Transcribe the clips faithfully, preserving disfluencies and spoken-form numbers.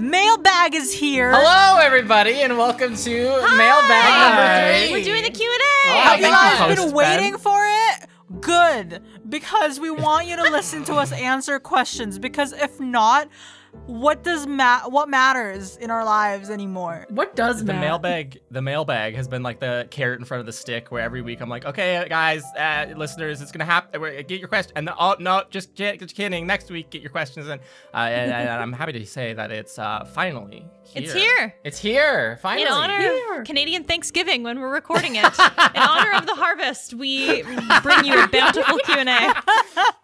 Mailbag is here. Hello, everybody, and welcome to Hi. Mailbag number three. We're doing the Q and A. Oh, have you guys been waiting ben. for it? Good, because we want you to listen to us answer questions. Because if not, what does ma what matters in our lives anymore? What does the mailbag? The mailbag has been like the carrot in front of the stick, where every week I'm like, okay, guys, uh, listeners, it's gonna happen. Get your question, and the, oh no, just, just kidding. Next week, get your questions in. Uh, and, and I'm happy to say that it's uh, finally. Here. It's here. It's here. Finally. In honor here. of Canadian Thanksgiving, when we're recording it, in honor of the harvest, we bring you a bountiful Q and A.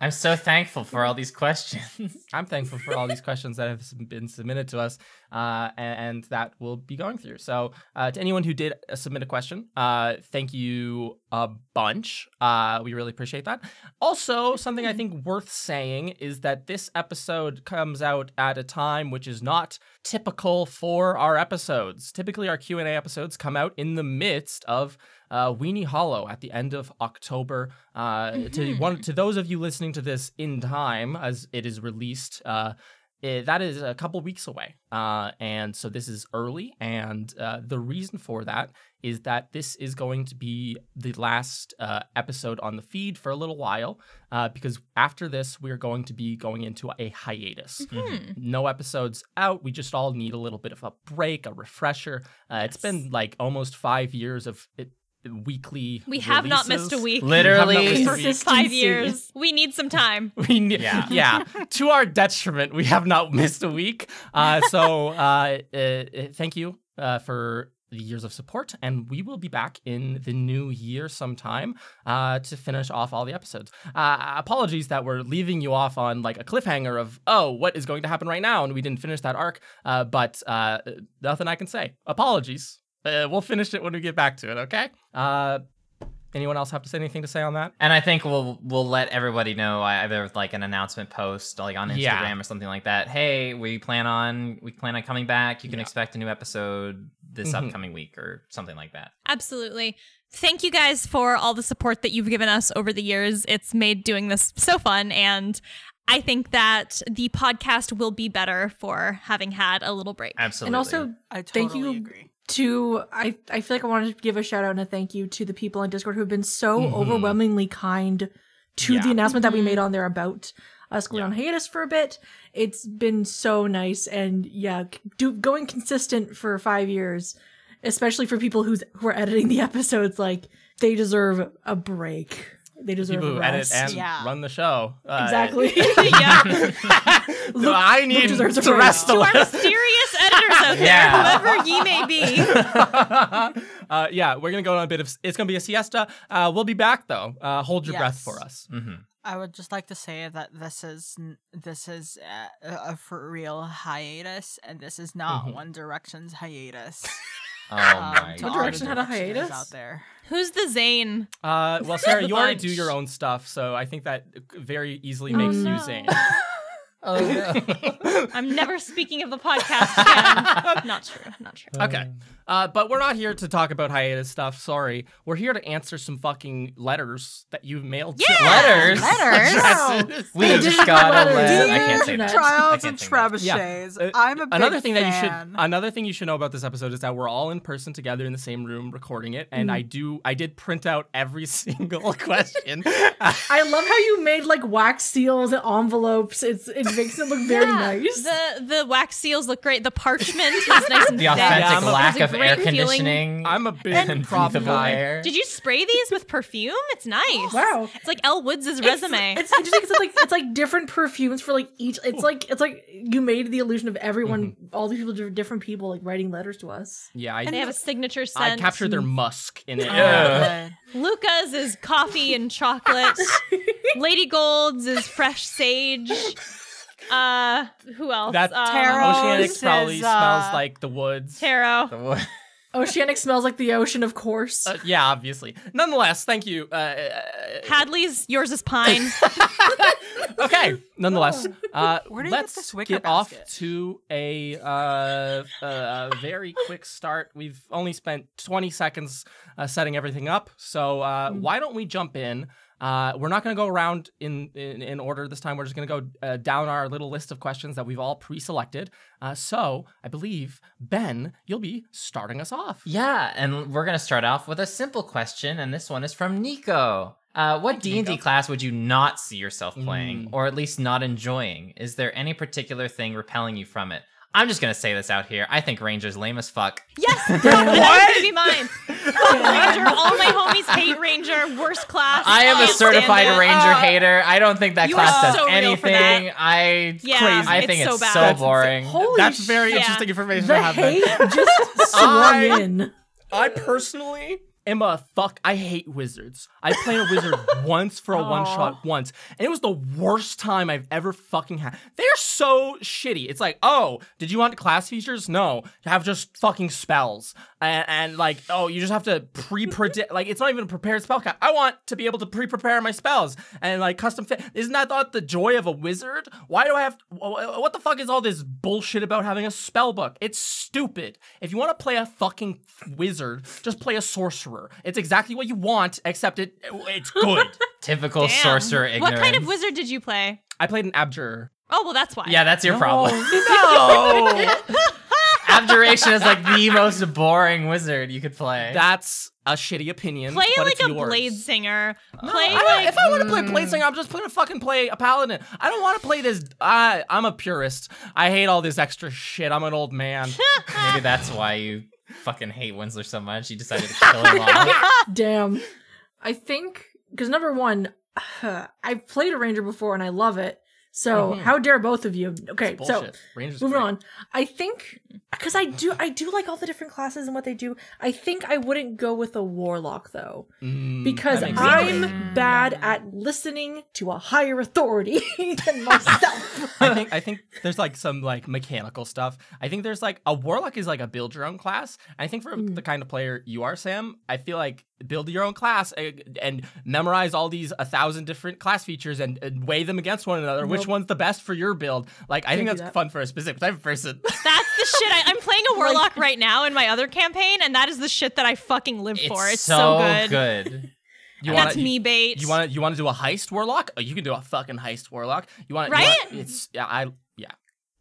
I'm so thankful for all these questions. I'm thankful for all these questions that have been submitted to us, uh, and, and that we'll be going through. So, uh, to anyone who did uh, submit a question, uh, thank you a bunch. Uh, we really appreciate that. Also, something I think worth saying is that this episode comes out at a time which is not typical for for our episodes. Typically, our Q and A episodes come out in the midst of uh, Weenie Hollow at the end of October. Uh, mm-hmm. to, one, to those of you listening to this in time, as it is released, uh, it, that is a couple weeks away. Uh, and so this is early. And uh, the reason for that is that this is going to be the last uh, episode on the feed for a little while, uh, because after this, we're going to be going into a hiatus. Mm-hmm. No episodes out. We just all need a little bit of a break, a refresher. Uh, yes. It's been like almost five years of it, weekly We have releases. not missed a week. Literally. For five years. We need some time. We need, yeah. yeah. To our detriment, we have not missed a week. Uh, so uh, uh, thank you uh, for... the years of support, and we will be back in the new year sometime uh, to finish off all the episodes. Uh, apologies that we're leaving you off on like a cliffhanger of, oh, what is going to happen right now? And we didn't finish that arc, uh, but uh, nothing I can say. Apologies. Uh, we'll finish it when we get back to it, okay? Uh, anyone else have to say anything to say on that? And I think we'll we'll let everybody know either with like an announcement post like on Instagram yeah. or something like that. Hey, we plan on we plan on coming back. You can yeah. expect a new episode this mm-hmm. upcoming week or something like that. Absolutely. Thank you guys for all the support that you've given us over the years. It's made doing this so fun, and I think that the podcast will be better for having had a little break. Absolutely. And also, I totally thank you agree. To I, I feel like I wanted to give a shout out and a thank you to the people on Discord who have been so mm-hmm. overwhelmingly kind to yeah. the announcement that we made on there about us going yeah. on hiatus for a bit. It's been so nice, and yeah, do, going consistent for five years, especially for people who's who are editing the episodes, like they deserve a break. They deserve people who rest. edit and yeah. run the show. Uh, exactly. yeah. Look, I need to rest. To our mysterious editors out there, yeah. whoever ye may be. uh, yeah, we're gonna go on a bit of. It's gonna be a siesta. Uh, we'll be back though. Uh, hold your yes. breath for us. Mm-hmm. I would just like to say that this is this is a, a for real hiatus, and this is not mm-hmm. One Direction's hiatus. Oh my! Um, One Direction had a hiatus out there. Who's the Zane? Uh, well, Sarah, you bunch. already do your own stuff, so I think that very easily oh, makes no. you Zane. oh no! I'm never speaking of the podcast again. Not true. Not true. Okay, uh, but we're not here to talk about hiatus stuff. Sorry, we're here to answer some fucking letters that you've mailed. Yeah, to letters. Letters. we just got a letter. I can't say that. Trials and Trebuchets. Yeah. I'm a big another thing fan. that you should another thing you should know about this episode is that we're all in person together in the same room recording it, and mm. I do I did print out every single question. I love how you made like wax seals and envelopes. It's it's It makes it look very yeah, nice. The the wax seals look great. The parchment is nice and The authentic yeah, lack of air conditioning. Feeling. I'm a big prop guy. Did you spray these with perfume? It's nice. Wow. It's like Elle Woods' resume. It's interesting because it's like it's like different perfumes for like each. It's like it's like you made the illusion of everyone, mm -hmm. all these people, different people, like writing letters to us. Yeah, I, and they have a signature scent. I captured their musk in it. Yeah. Luca's is coffee and chocolate. Lady Gold's is fresh sage. Uh, who else? That tarot Oceanic is, probably uh, smells like the woods. Tarot. The wood. Oceanic smells like the ocean, of course. Uh, yeah, obviously. Nonetheless, thank you. Uh, Hadley's, yours is pine. okay. Nonetheless, uh, Where do you let's get, get off to a uh, uh, very quick start. We've only spent twenty seconds uh, setting everything up, so uh, mm. why don't we jump in? Uh, we're not going to go around in, in, in order this time. We're just going to go uh, down our little list of questions that we've all pre-selected. Uh, so I believe, Ben, you'll be starting us off. Yeah, and we're going to start off with a simple question, and this one is from Nico. Uh, what D and D class would you not see yourself playing, mm. or at least not enjoying? Is there any particular thing repelling you from it? I'm just going to say this out here. I think Ranger's lame as fuck. Yes! What? That's going to be mine. Ranger, all my homies hate Ranger. Worst class. I am a certified Ranger uh, hater. I don't think that class does so anything. I yeah, crazy. I think it's, it's so, bad. so that's boring. Holy that's very yeah. interesting information to have. The just swung in. I personally... Emma, fuck, I hate wizards. I played a wizard once for a Aww. one shot once, and it was the worst time I've ever fucking had. They're so shitty. It's like, oh, did you want class features? No, you have just fucking spells, and, and like, oh, you just have to pre-predict. Like, it's not even a prepared spell count. I want to be able to pre-prepare my spells and like custom fit. Isn't that not the joy of a wizard? Why do I have? To, what the fuck is all this bullshit about having a spell book? It's stupid. If you want to play a fucking wizard, just play a sorcerer. It's exactly what you want, except it it's good. Typical Damn. sorcerer ignorance. What kind of wizard did you play? I played an abjurer. Oh, well, that's why. Yeah, that's your no, problem. No! Abjuration is like the most boring wizard you could play. That's a shitty opinion. Play but like it's a yours. Blade singer. No, play I like, if I want to play Blade Singer, I'm just gonna fucking play a paladin. I don't want to play this. I, I'm a purist. I hate all this extra shit. I'm an old man. Maybe that's why you... fucking hate Winsler so much, he decided to kill him all. Damn. I think, because number one, uh, I've played a Ranger before and I love it, so mm-hmm. how dare both of you? Okay, so Ranger's moving great. on. I think, because I do I do like all the different classes and what they do, I think I wouldn't go with a Warlock, though, mm, because I'm sense. bad at listening to a higher authority than myself. I think I think there's like some like mechanical stuff. I think there's like, a Warlock is like a build your own class. I think for mm. the kind of player you are, Sam, I feel like build your own class and, and memorize all these a thousand different class features and, and weigh them against one another. Nope. Which one's the best for your build? Like, I Can't think that's that. fun for a specific type of person. That's the shit. I, I'm playing a Warlock like, right now in my other campaign, and that is the shit that I fucking live it's for. It's so, so good. good. You wanna, that's me bait. You want to you want to do a heist Warlock? Oh, you can do a fucking heist Warlock. You want right? You wanna, it's yeah. I yeah.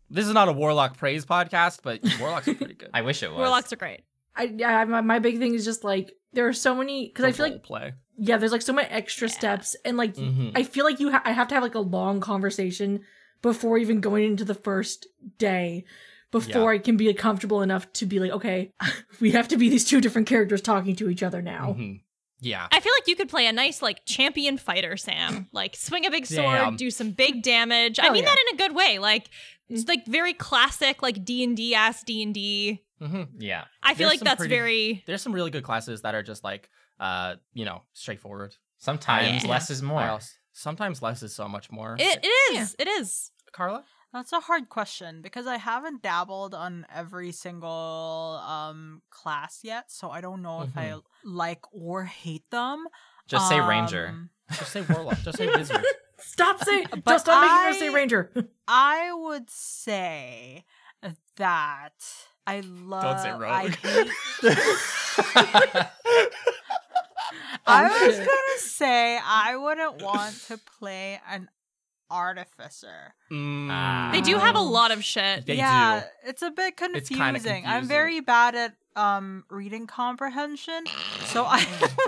This is not a Warlock praise podcast, but Warlocks are pretty good. I wish it was. Warlocks are great. I, I my, my big thing is just like. There are so many, because I feel like, play. yeah, there's like so many extra yeah. steps. And like, mm-hmm. I feel like you ha I have to have like a long conversation before even going into the first day, before yeah. I can be comfortable enough to be like, okay, we have to be these two different characters talking to each other now. Mm-hmm. Yeah. I feel like you could play a nice like champion fighter, Sam, like swing a big sword, Damn. do some big damage. Oh, I mean yeah. that in a good way. Like, it's like very classic, like D and D ass D and D. Mm-hmm. Yeah, I feel there's like that's pretty, very. There's some really good classes that are just like, uh, you know, straightforward. Sometimes yeah. less is more. Sometimes less is so much more. It, it is. Yeah. It is. Carla, that's a hard question because I haven't dabbled on every single um class yet, so I don't know mm-hmm. if I like or hate them. Just um, say Ranger. Just say Warlock. Just say Wizard. Stop saying. But just stop I, making her say Ranger. I would say that. I love. Don't say rogue. I, I was gonna say I wouldn't want to play an artificer. Mm. They do have a lot of shit. They yeah, do. It's a bit confusing. It's kinda confusing. I'm very bad at um reading comprehension, so I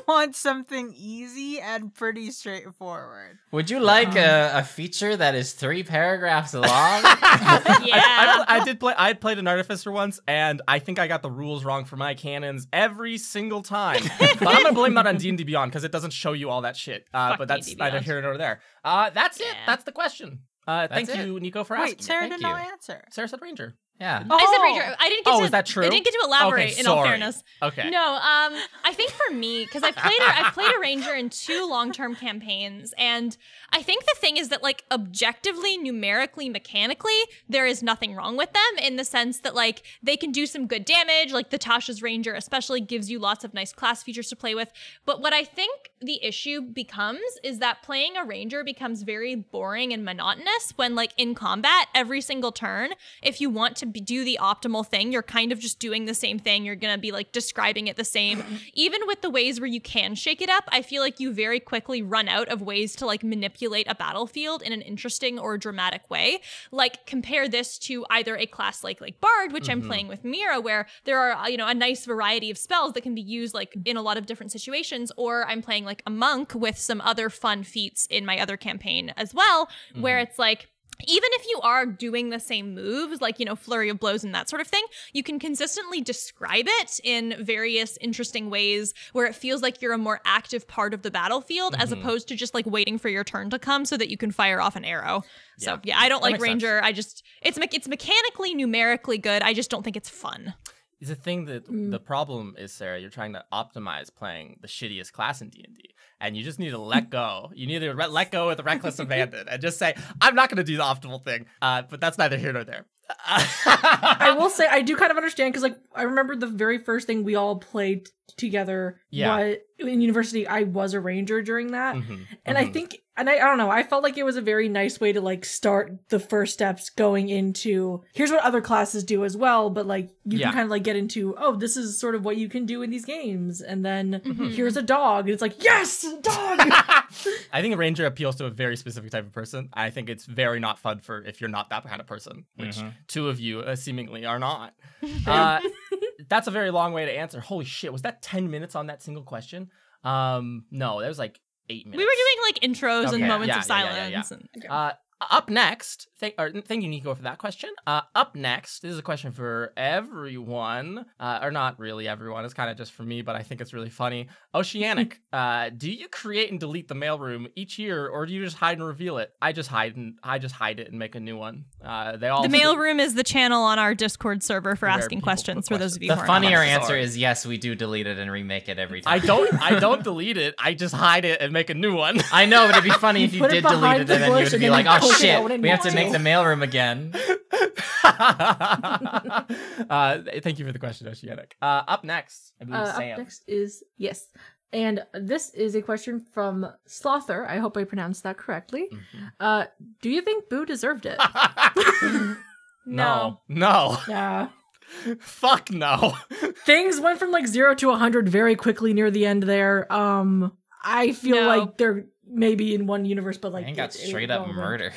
want something easy and pretty straightforward. Would you like um, a, a feature that is three paragraphs long? Yeah. I, I, I did play. I played an artificer once, and I think I got the rules wrong for my cannons every single time. But I'm gonna blame that on D and D Beyond because it doesn't show you all that shit. Uh, but that's neither here nor there. Uh, that's yeah. it. That's the question. Uh, thank it. you, Nico, for Wait, asking. Wait, Sarah did not answer. Sarah said Ranger. Yeah. Oh. I said Ranger. I didn't get oh, to, is that true? I didn't get to elaborate okay, in all fairness. Okay. No, um, I think for me, because I played a, I played a Ranger in two long-term campaigns, and I think the thing is that, like, objectively, numerically, mechanically, there is nothing wrong with them in the sense that, like, they can do some good damage, like the Tasha's Ranger especially gives you lots of nice class features to play with. But what I think the issue becomes is that playing a Ranger becomes very boring and monotonous when, like, in combat, every single turn, if you want to do the optimal thing. You're kind of just doing the same thing. You're going to be like describing it the same. Even with the ways where you can shake it up, I feel like you very quickly run out of ways to like manipulate a battlefield in an interesting or dramatic way. Like compare this to either a class like like Bard, which mm-hmm. I'm playing with Mira, where there are, you know, a nice variety of spells that can be used like in a lot of different situations, or I'm playing like a monk with some other fun feats in my other campaign as well, mm-hmm. where it's like, even if you are doing the same moves, like, you know, flurry of blows and that sort of thing, you can consistently describe it in various interesting ways where it feels like you're a more active part of the battlefield mm-hmm. as opposed to just like waiting for your turn to come so that you can fire off an arrow. Yeah. So yeah, I don't that like Ranger. Sense. I just, it's me it's mechanically, numerically good. I just don't think it's fun. The thing that mm. the problem is, Sarah, you're trying to optimize playing the shittiest class in D and D, and you just need to let go. You need to re let go with reckless abandon and just say, I'm not going to do the optimal thing, uh, but that's neither here nor there. I will say I do kind of understand, because like I remember the very first thing we all played together yeah. was, in university, I was a ranger during that. Mm-hmm. And mm-hmm. I think, and I, I don't know, I felt like it was a very nice way to like start the first steps going into, here's what other classes do as well, but like you yeah. can kind of like get into, oh, this is sort of what you can do in these games. And then mm-hmm. here's a dog. And it's like, yes, dog! I think a ranger appeals to a very specific type of person. I think it's very not fun for if you're not that kind of person, which mm-hmm. two of you uh, seemingly are not. Uh, that's a very long way to answer. Holy shit, was that ten minutes on that single question? Um, no, that was like eight minutes. We were doing like intros okay. and moments yeah, of yeah, silence. Yeah, yeah, yeah. And, okay. uh, up next, thank, or, thank you, Nico, for that question. Uh, up next, this is a question for everyone, uh, or not really everyone. It's kind of just for me, but I think it's really funny. Oceanic, uh, do you create and delete the mailroom each year, or do you just hide and reveal it? I just hide and I just hide it and make a new one. Uh, they all the mailroom is the channel on our Discord server for asking questions. For those of you, the funnier answer is yes, we do delete it and remake it every time. I don't. I don't delete it. I just hide it and make a new one. I know, but it'd be funny if you, you did delete it and then you would be like, oh. Oh, shit, we have to make the mailroom again. uh, thank you for the question, Oceanic. Uh, up next, I believe uh, Sam. Up next is, yes. And this is a question from Slother. I hope I pronounced that correctly. Mm-hmm. uh, do you think Boo deserved it? No. No. Yeah. Fuck no. Things went from like zero to one hundred very quickly near the end there. Um, I feel no. like they're... maybe in one universe, but like it got straight up murdered.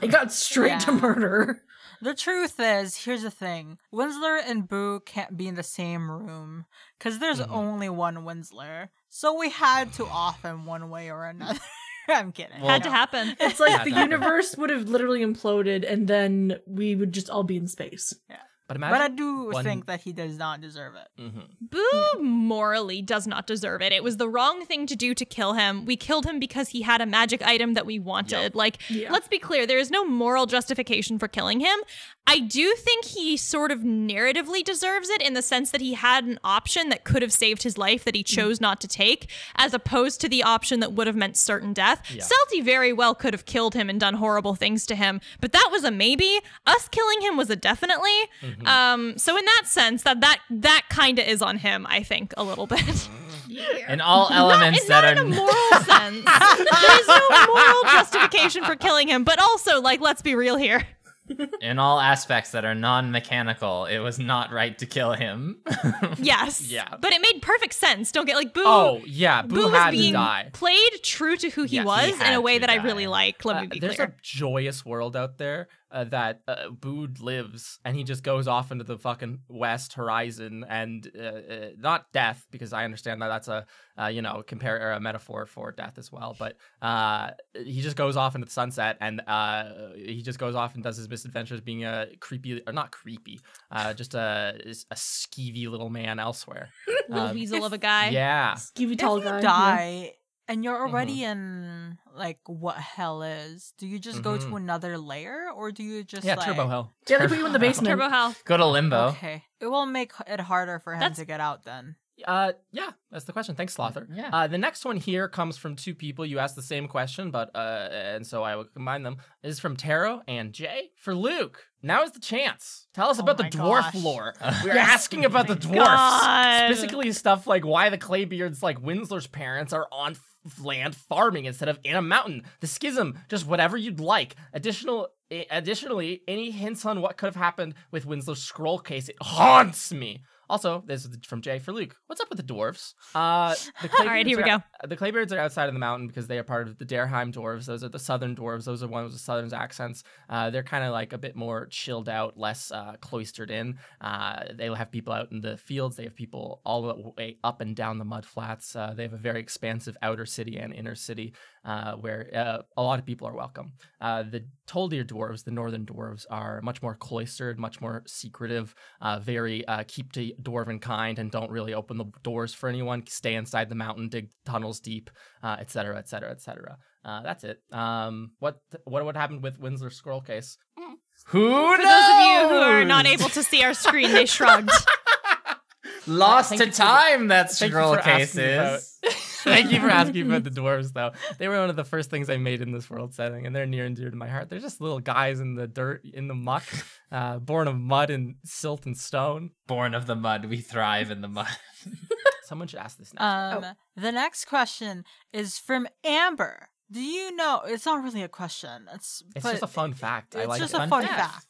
It got straight to murder. The truth is, here's the thing. Winsler and Boo can't be in the same room because there's mm. only one Winsler. So we had to off him one way or another. I'm kidding. Well, had to happen. It's like the universe would have literally imploded and then we would just all be in space. Yeah. But, but I do one... think that he does not deserve it. Mm-hmm. Boo morally does not deserve it. It was the wrong thing to do to kill him. We killed him because he had a magic item that we wanted. Yep. Like, yeah. let's be clear, there is no moral justification for killing him. I do think he sort of narratively deserves it in the sense that he had an option that could have saved his life that he chose not to take, as opposed to the option that would have meant certain death. Yeah. Selty very well could have killed him and done horrible things to him, but that was a maybe. Us killing him was a definitely. Mm-hmm. Um, so in that sense, that that, that kind of is on him, I think, a little bit. Yeah. In all elements not, that not are in a moral sense. There is no moral justification for killing him, but also, like, let's be real here. In all aspects that are non-mechanical, it was not right to kill him. Yes. Yeah. But it made perfect sense. Don't get like Boo. Oh, yeah. Boo, Boo had was being to die. Played true to who he yes, was he in a way that die. I really like. Let uh, me be there's clear. There's a joyous world out there uh, that uh, Boo lives, and he just goes off into the fucking west horizon, and uh, uh, not death, because I understand that that's a uh, you know compare or a metaphor for death as well. But uh, he just goes off into the sunset, and uh, he just goes off and does his misadventures, being a creepy or not creepy, uh, just a a skeevy little man elsewhere, little um, weasel of a guy. Yeah, skeevy tall if guy. You die. Yeah. And you're already mm-hmm. in, like, what hell is? Do you just mm-hmm. go to another layer, or do you just, yeah, like... Yeah, Turbo Hell. Yeah, they put you in the basement. Turbo Hell. Go to Limbo. Okay. It will make it harder for him That's... to get out, then. Uh, yeah, that's the question. Thanks, Slother. Yeah. Uh, the next one here comes from two people. You asked the same question, but uh, and so I will combine them. This is from Taro and Jay. For Luke, now is the chance. Tell us oh about the dwarf gosh. lore. We're yes. asking about the dwarfs, God. specifically stuff like why the Claybeards, like Winsler's parents, are on land farming instead of in a mountain. The schism, just whatever you'd like. Additional. Additionally, any hints on what could have happened with Winsler's scroll case? It haunts me. Also, this is from Jay for Luke. What's up with the dwarves? Uh, the All right, here we go. The Claybeards are outside of the mountain because they are part of the Derheim dwarves. Those are the southern dwarves. Those are ones with southern accents. Uh, they're kind of like a bit more chilled out, less uh, cloistered in. Uh, they'll have people out in the fields. They have people all the way up and down the mud flats. Uh, they have a very expansive outer city and inner city uh, where uh, a lot of people are welcome. Uh, the Toldier dwarves, the northern dwarves, are much more cloistered, much more secretive, uh, very uh, keep to dwarven kind and don't really open the doors for anyone, stay inside the mountain, dig tunnels deep, uh, et cetera, et cetera, et cetera. Uh, that's it. Um, what what would happen with Winsler's scroll case? Mm. Who knows? For those of you who are not able to see our screen, they shrugged. Lost yeah, to time, for, that scroll case is. Thank you for asking about the dwarves, though. They were one of the first things I made in this world setting, and they're near and dear to my heart. They're just little guys in the dirt, in the muck, uh, born of mud and silt and stone. Born of the mud, we thrive in the mud. Someone should ask this next. Um, oh. The next question is from Amber. Do you know? It's not really a question. It's it's just a fun fact. It's I like just it. a fun, fun fact. fact.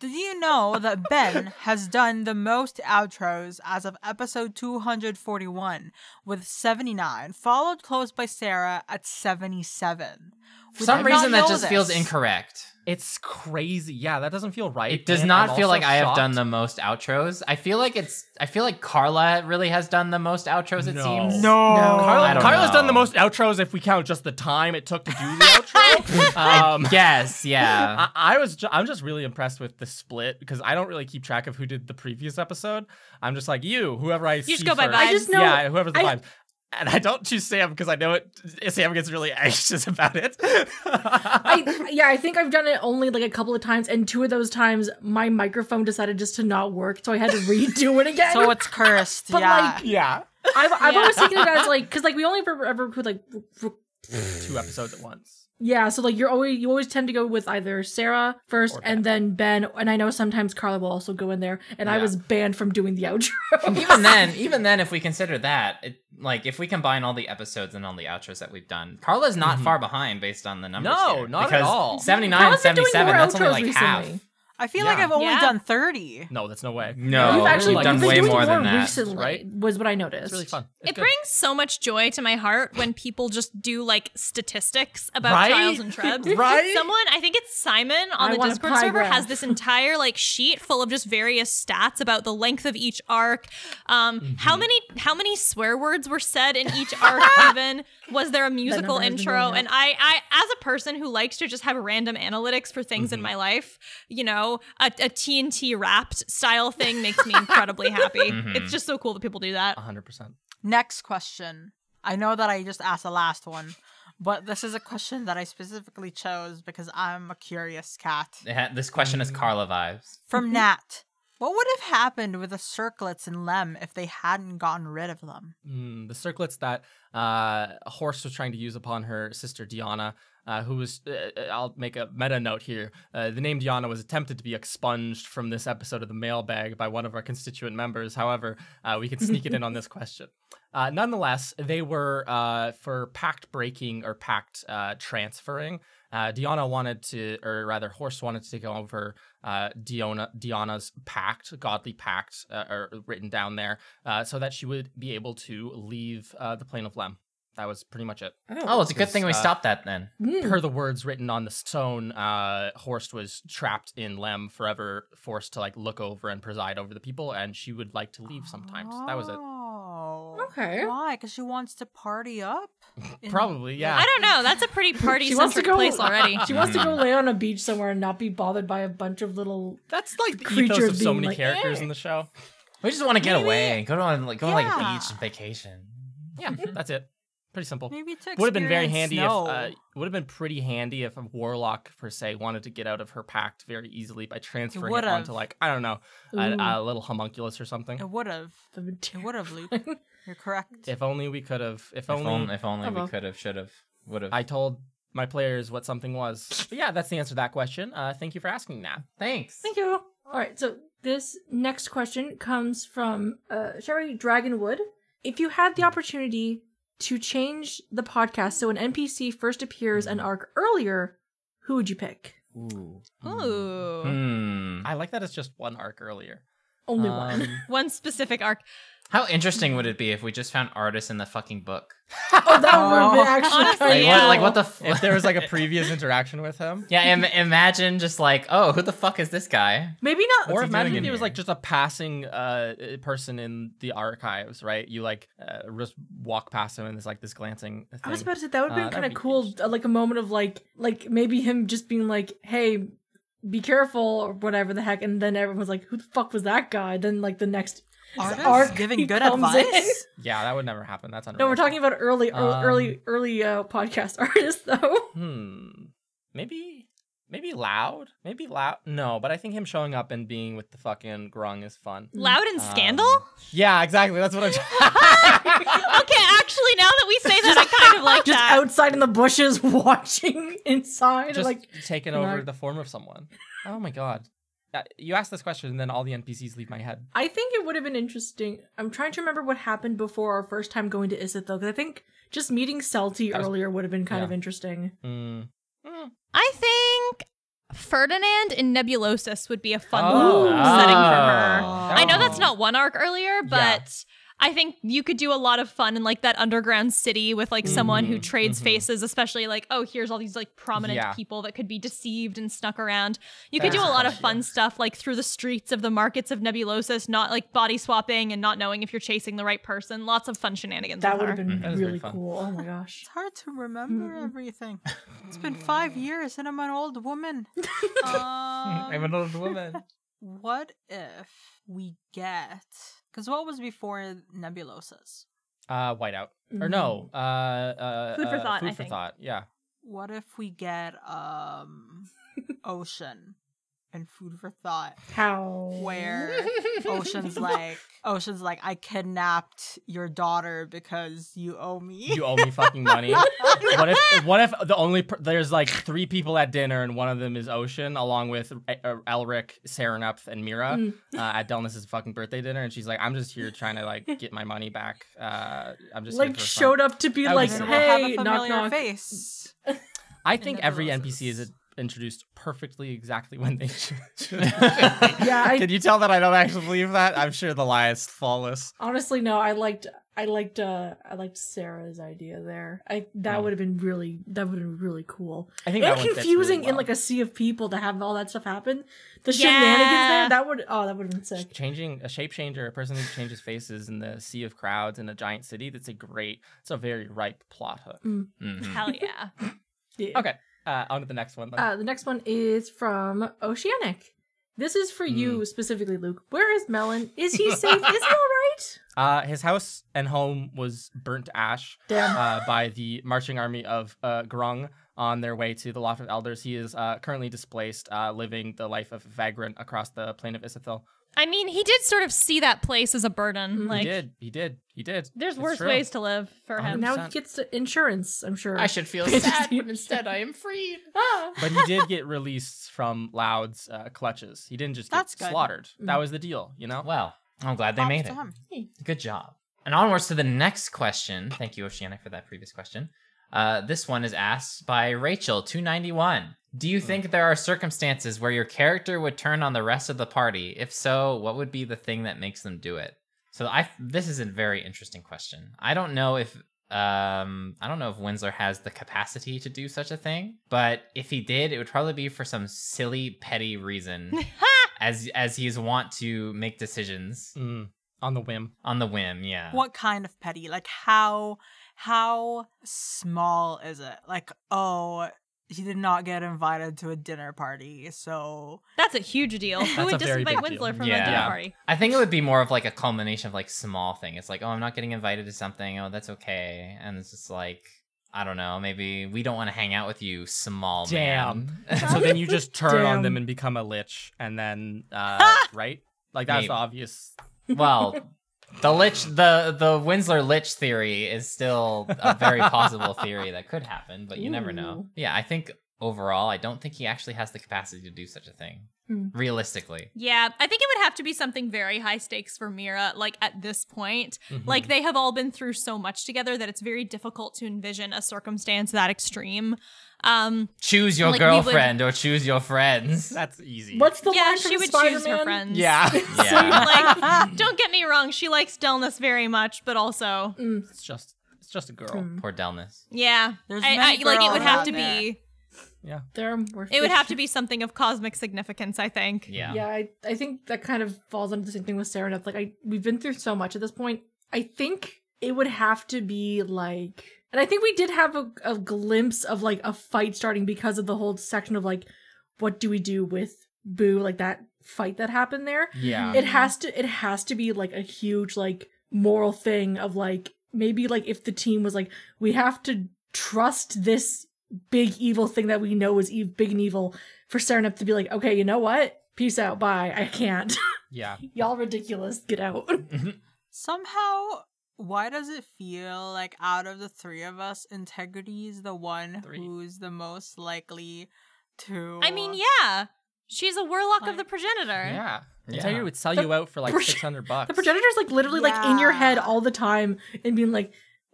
Did you know that Ben has done the most outros as of episode two hundred forty-one with seventy-nine, followed close by Sarah at seventy-seven? For some reason that just feels incorrect. It's crazy. Yeah, that doesn't feel right. It does not feel like I have done the most outros. I feel like it's I feel like Carla really has done the most outros, it seems. No. Carla, Carla's done the most outros if we count just the time it took to do the outro. Um, I guess, yeah. I, I was ju I'm just really impressed with the split because I don't really keep track of who did the previous episode. I'm just like, you, whoever I you see You just go first. by vibes. I just know, yeah, whoever's the I, vibes. And I don't choose Sam because I know it. Sam gets really anxious about it. I, yeah, I think I've done it only like a couple of times, and two of those times my microphone decided just to not work, so I had to redo it again. So it's cursed. But yeah. Like, yeah. I've I've yeah. always taken it as like because like we only ever ever could like two episodes at once. Yeah, so like you're always you always tend to go with either Sarah first and then Ben, and I know sometimes Carla will also go in there. And yeah. I was banned from doing the outro. even then, even then, if we consider that, it, like if we combine all the episodes and all the outros that we've done, Carla's not mm-hmm. far behind based on the numbers. No, here, not at all. seventy-nine and seventy-seven. That's only like recently. half. I feel yeah. like I've only yeah. done thirty. No, that's no way. No, you've actually like, done way more, more than that. Recently, right? Was what I noticed. It's really fun. It's it good. brings so much joy to my heart when people just do like statistics about right? trials and trebs. Right? Someone, I think it's Simon on I the Discord server, ref. has this entire like sheet full of just various stats about the length of each arc, um, mm-hmm. how many how many swear words were said in each arc. Even was there a musical intro? And I, I, as a person who likes to just have random analytics for things mm-hmm. in my life, you know. A, a T N T Wrapped style thing makes me incredibly happy. Mm-hmm. It's just so cool that people do that. one hundred percent. Next question. I know that I just asked the last one, but this is a question that I specifically chose because I'm a curious cat. This question is Carla vibes. From Nat. What would have happened with the circlets in Lem if they hadn't gotten rid of them? Mm, the circlets that uh, Horst was trying to use upon her sister Diana, Uh, who was, uh, I'll make a meta note here. Uh, the name Diana was attempted to be expunged from this episode of the mailbag by one of our constituent members. However, uh, we could sneak it in on this question. Uh, nonetheless, they were uh, for pact breaking or pact uh, transferring. Uh, Diana wanted to, or rather Horst wanted to take over uh, Diana, Diana's pact, godly pact, uh, or written down there, uh, so that she would be able to leave uh, the Plain of Lem. That was pretty much it. Oh, oh it's a good thing we uh, stopped that then. Mm. Per the words written on the stone, uh, Horst was trapped in Lem forever, forced to like look over and preside over the people, and she would like to leave sometimes. Oh. That was it. Okay. Why? Because she wants to party up? Probably, yeah. I don't know. That's a pretty party-centric place already. She wants to go lay on a beach somewhere and not be bothered by a bunch of little That's like the creatures ethos of so many like, characters hey. in the show. We just want to get Maybe. away. Go on like go yeah. on like a beach and vacation. Yeah, that's it. Pretty simple. Maybe to would have been very handy. Snow. If uh, would have been pretty handy if a warlock per se wanted to get out of her pact very easily by transferring it, it onto like I don't know a, a little homunculus or something. It would have. It would have, Luke. You're correct. If only we could have. If, if only. On, if only we could have. Should have. Would have. I told my players what something was. But yeah, that's the answer to that question. Uh, thank you for asking that. Thanks. Thank you. All right. So this next question comes from uh, Sherry Dragonwood. If you had the opportunity to change the podcast so an N P C first appears an arc earlier, who would you pick? Ooh. Ooh. Hmm. I like that it's just one arc earlier. Only um, one. One specific arc. How interesting would it be if we just found Artis in the fucking book? Oh, that oh. would be actually Honestly, like, yeah. what, like, what the f If there was like a previous interaction with him. Yeah, im imagine just like, oh, who the fuck is this guy? Maybe not. What's or imagine if he was like just a passing uh, person in the archives, right? You like uh, just walk past him and there's like this glancing thing. I was about to say, that would be uh, kind of cool, like a moment of like, like maybe him just being like, hey, be careful or whatever the heck. And then everyone's like, who the fuck was that guy? Then like the next... Artis giving good advice? In. Yeah, that would never happen. That's unreal. No, we're talking about early, early, um, early, early uh, podcast artists, though. Hmm. Maybe, maybe Loud. Maybe Loud. No, but I think him showing up and being with the fucking grung is fun. Loud and um, Scandal? Yeah, exactly. That's what I'm trying. Okay, actually, now that we say that, just, I kind of like just that. Just outside in the bushes, watching inside. Just like, taking over not... the form of someone. Oh, my God. Uh, you asked this question and then all the N P Cs leave my head. I think it would have been interesting. I'm trying to remember what happened before our first time going to Isithil, because I think just meeting Selty was, earlier would have been kind yeah. of interesting. Mm. Mm. I think Ferdinand in Nebulosis would be a fun oh. setting for her. Oh. I know that's not one arc earlier, but... Yeah. I think you could do a lot of fun in like that underground city with like mm-hmm, someone who trades mm-hmm. faces, especially like, oh, here's all these like prominent yeah. people that could be deceived and snuck around. You that could do a lot of fun yeah. stuff like through the streets of the markets of Nebulosis, not like body swapping and not knowing if you're chasing the right person. Lots of fun shenanigans. That would have been mm-hmm. really, really cool. Oh my gosh. It's hard to remember mm-hmm. everything. It's been five years and I'm an old woman. um, I'm an old woman. What if we get... Because what was before Nebulosis? Uh, Whiteout. Mm-hmm. Or no. Uh, uh, Food for Thought, uh, Food I for think. Thought, yeah. What if we get um, Ocean and Food for Thought? How? Where Ocean's like, Ocean's like, I kidnapped your daughter because you owe me. You owe me fucking money. What if What if the only, per there's like three people at dinner and one of them is Ocean along with Elric, Saraneth, and Mira mm. uh, at Delness's fucking birthday dinner. And she's like, I'm just here trying to like get my money back. Uh, I'm just Like showed fun. Up to be that like, like hey, we'll knock knock. Face. I think every N P C is a introduced perfectly exactly when they should. Yeah, I, can you tell that I don't actually believe that? I'm sure the lie is flawless. Honestly, no. I liked, I liked, uh, I liked Sarah's idea there. I that oh. would have been really, that would have been really cool. I think and that confusing really well. In like a sea of people to have all that stuff happen. The yeah. shenanigans there, that would, oh, that would have been sick. Changing a shape changer, a person who changes faces in the sea of crowds in a giant city. That's a great. It's a very ripe plot hook. Mm. Mm-hmm. Hell yeah. Yeah. Okay. Uh, on to the next one. Then. Uh, the next one is from Oceanic. This is for mm. you specifically, Luke. Where is Melon? Is he safe? Is he all right? Uh, his house and home was burnt to ash uh, by the marching army of uh, Grung on their way to the Loft of Elders. He is uh, currently displaced, uh, living the life of a vagrant across the plain of Isithil. I mean, he did sort of see that place as a burden. Like, he did. He did. He did. There's worse ways to live for him. one hundred percent. Now he gets insurance, I'm sure. I should feel sad, but instead I am freed. Ah. But he did get released from Loud's uh, clutches. He didn't just get That's slaughtered. Good. That was the deal, you know? Well, I'm glad they Pops made it. Hey. Good job. And onwards to the next question. Thank you, Oceanic, for that previous question. Uh, this one is asked by Rachel two ninety-one. Do you think there are circumstances where your character would turn on the rest of the party? If so, what would be the thing that makes them do it? So I, this is a very interesting question. I don't know if, um, I don't know if Winsler has the capacity to do such a thing, but if he did, it would probably be for some silly, petty reason as, as he's wont to make decisions. Mm, on the whim. On the whim, yeah. What kind of petty? Like how, how small is it? Like, oh... he did not get invited to a dinner party, so that's a huge deal. Who would just invite Winsler from yeah. a dinner yeah. party? I think it would be more of like a culmination of like small thing. It's like, oh, I'm not getting invited to something. Oh, that's okay. And it's just like, I don't know, maybe we don't want to hang out with you, small Damn. man. So then you just turn Damn. on them and become a lich, and then uh, right? Like that's maybe. obvious. Well, the lich, the the Winsler lich theory is still a very possible theory that could happen, but you Ooh. never know. Yeah, I think overall, I don't think he actually has the capacity to do such a thing, mm. realistically. Yeah, I think it would have to be something very high stakes for Mira, like at this point. Mm-hmm. Like they have all been through so much together that it's very difficult to envision a circumstance that extreme. Um, choose your like girlfriend would, or choose your friends. That's easy. What's the yeah? She would choose her friends. Yeah, yeah. Like, don't get me wrong. She likes Delness very much, but also mm. it's just it's just a girl. Mm. Poor Delness. Yeah, there's I, I, like it would have to there. be. Yeah, there were it would have to be something of cosmic significance. I think. Yeah, yeah. I I think that kind of falls into the same thing with Saraneth. Like I we've been through so much at this point. I think it would have to be like. And I think we did have a, a glimpse of like a fight starting because of the whole section of like, what do we do with Boo? Like that fight that happened there. Yeah. It has to, it has to be like a huge like moral thing of like, maybe like if the team was like, we have to trust this big evil thing that we know is e big and evil for Saraneth to be like, okay, you know what? Peace out. Bye. I can't. Yeah. Y'all ridiculous. Get out. Mm-hmm. Somehow... Why does it feel like out of the three of us, Integrity is the one three. who's the most likely to... I mean, yeah. She's a warlock like, of the progenitor. Yeah. yeah. Integrity would sell the you out for like six hundred bucks. The progenitor's like literally yeah. like in your head all the time and being like,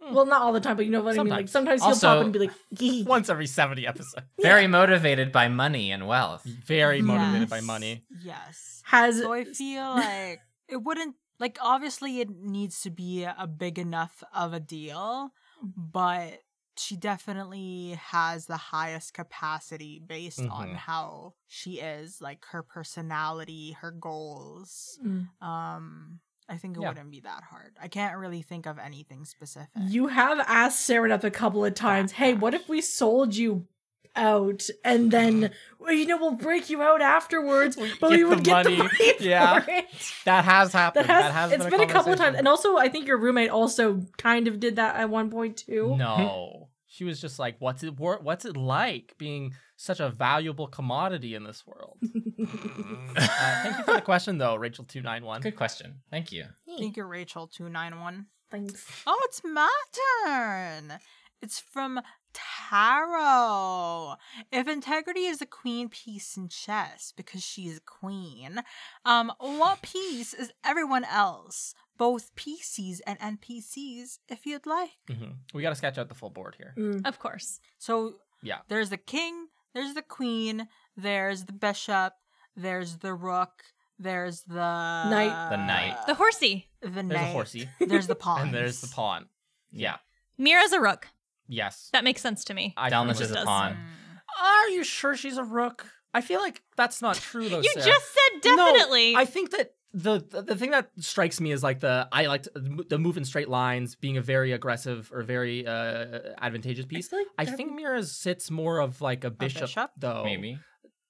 well, not all the time, but you know what sometimes. I mean? Like sometimes also, he'll pop and be like, Gee. Once every seventy episodes. Very yeah. motivated by money and wealth. Very motivated yes. by money. Yes. Has So I feel like it wouldn't... Like, obviously, it needs to be a big enough of a deal, but she definitely has the highest capacity based mm-hmm. on how she is, like, her personality, her goals. Mm. Um, I think it yeah. wouldn't be that hard. I can't really think of anything specific. You have asked Saraneth a couple of times, hey, what if we sold you out and then well, you know we'll break you out afterwards we but we would the get money. the money for yeah it. that has happened that has, that has it's been, been a, a couple of times. And also I think your roommate also kind of did that at one point too. No she was just like, what's it what's it like being such a valuable commodity in this world? uh, thank you for the question though, Rachel two ninety-one. Good question. Thank you. Thank you, Rachel two ninety-one. Thanks. Oh, it's my turn. It's from Tarot. If Integrity is the queen piece in chess, because she is a queen, um, what piece is everyone else? Both P Cs and N P Cs, if you'd like. Mm-hmm. We got to sketch out the full board here. Mm. Of course. So yeah, there's the king, there's the queen, there's the bishop, there's the rook, there's the... Knight. The knight. The horsey. The knight. There's the horsey. There's the pawn. And there's the pawn. Yeah. Mira's a rook. Yes. That makes sense to me. Delness is a pawn. Mm. Are you sure she's a rook? I feel like that's not true, though, You Sarah. just said definitely. No, I think that the, the the thing that strikes me is like the, I like to, the move in straight lines being a very aggressive or very uh, advantageous piece. I, like I think Mira sits more of like a bishop, a bishop? though. Maybe.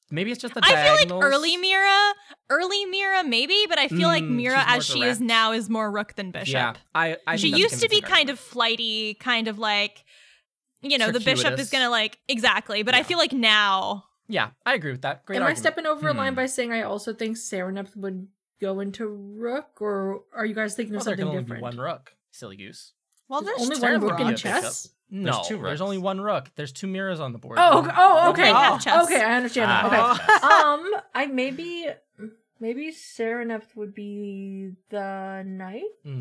Maybe it's just the diagonals. I feel like early Mira, early Mira maybe, but I feel mm, like Mira as direct. she is now is more rook than bishop. Yeah, I, I She used to be kind argument. of flighty, kind of like, you know, the bishop is going to like, exactly, but yeah. I feel like now. Yeah, I agree with that. Great Am argument. I stepping over hmm. a line by saying I also think Saraneth would go into rook, or are you guys thinking well, of something different? There can only be one rook, silly goose. Well, there's, there's only one rook, rook in chess. No, there's, two there's only one rook. There's two Miras on the board. Oh, oh, okay, oh. okay, I understand. That. Okay, um, I maybe, maybe Saraneth would be the knight. Mm.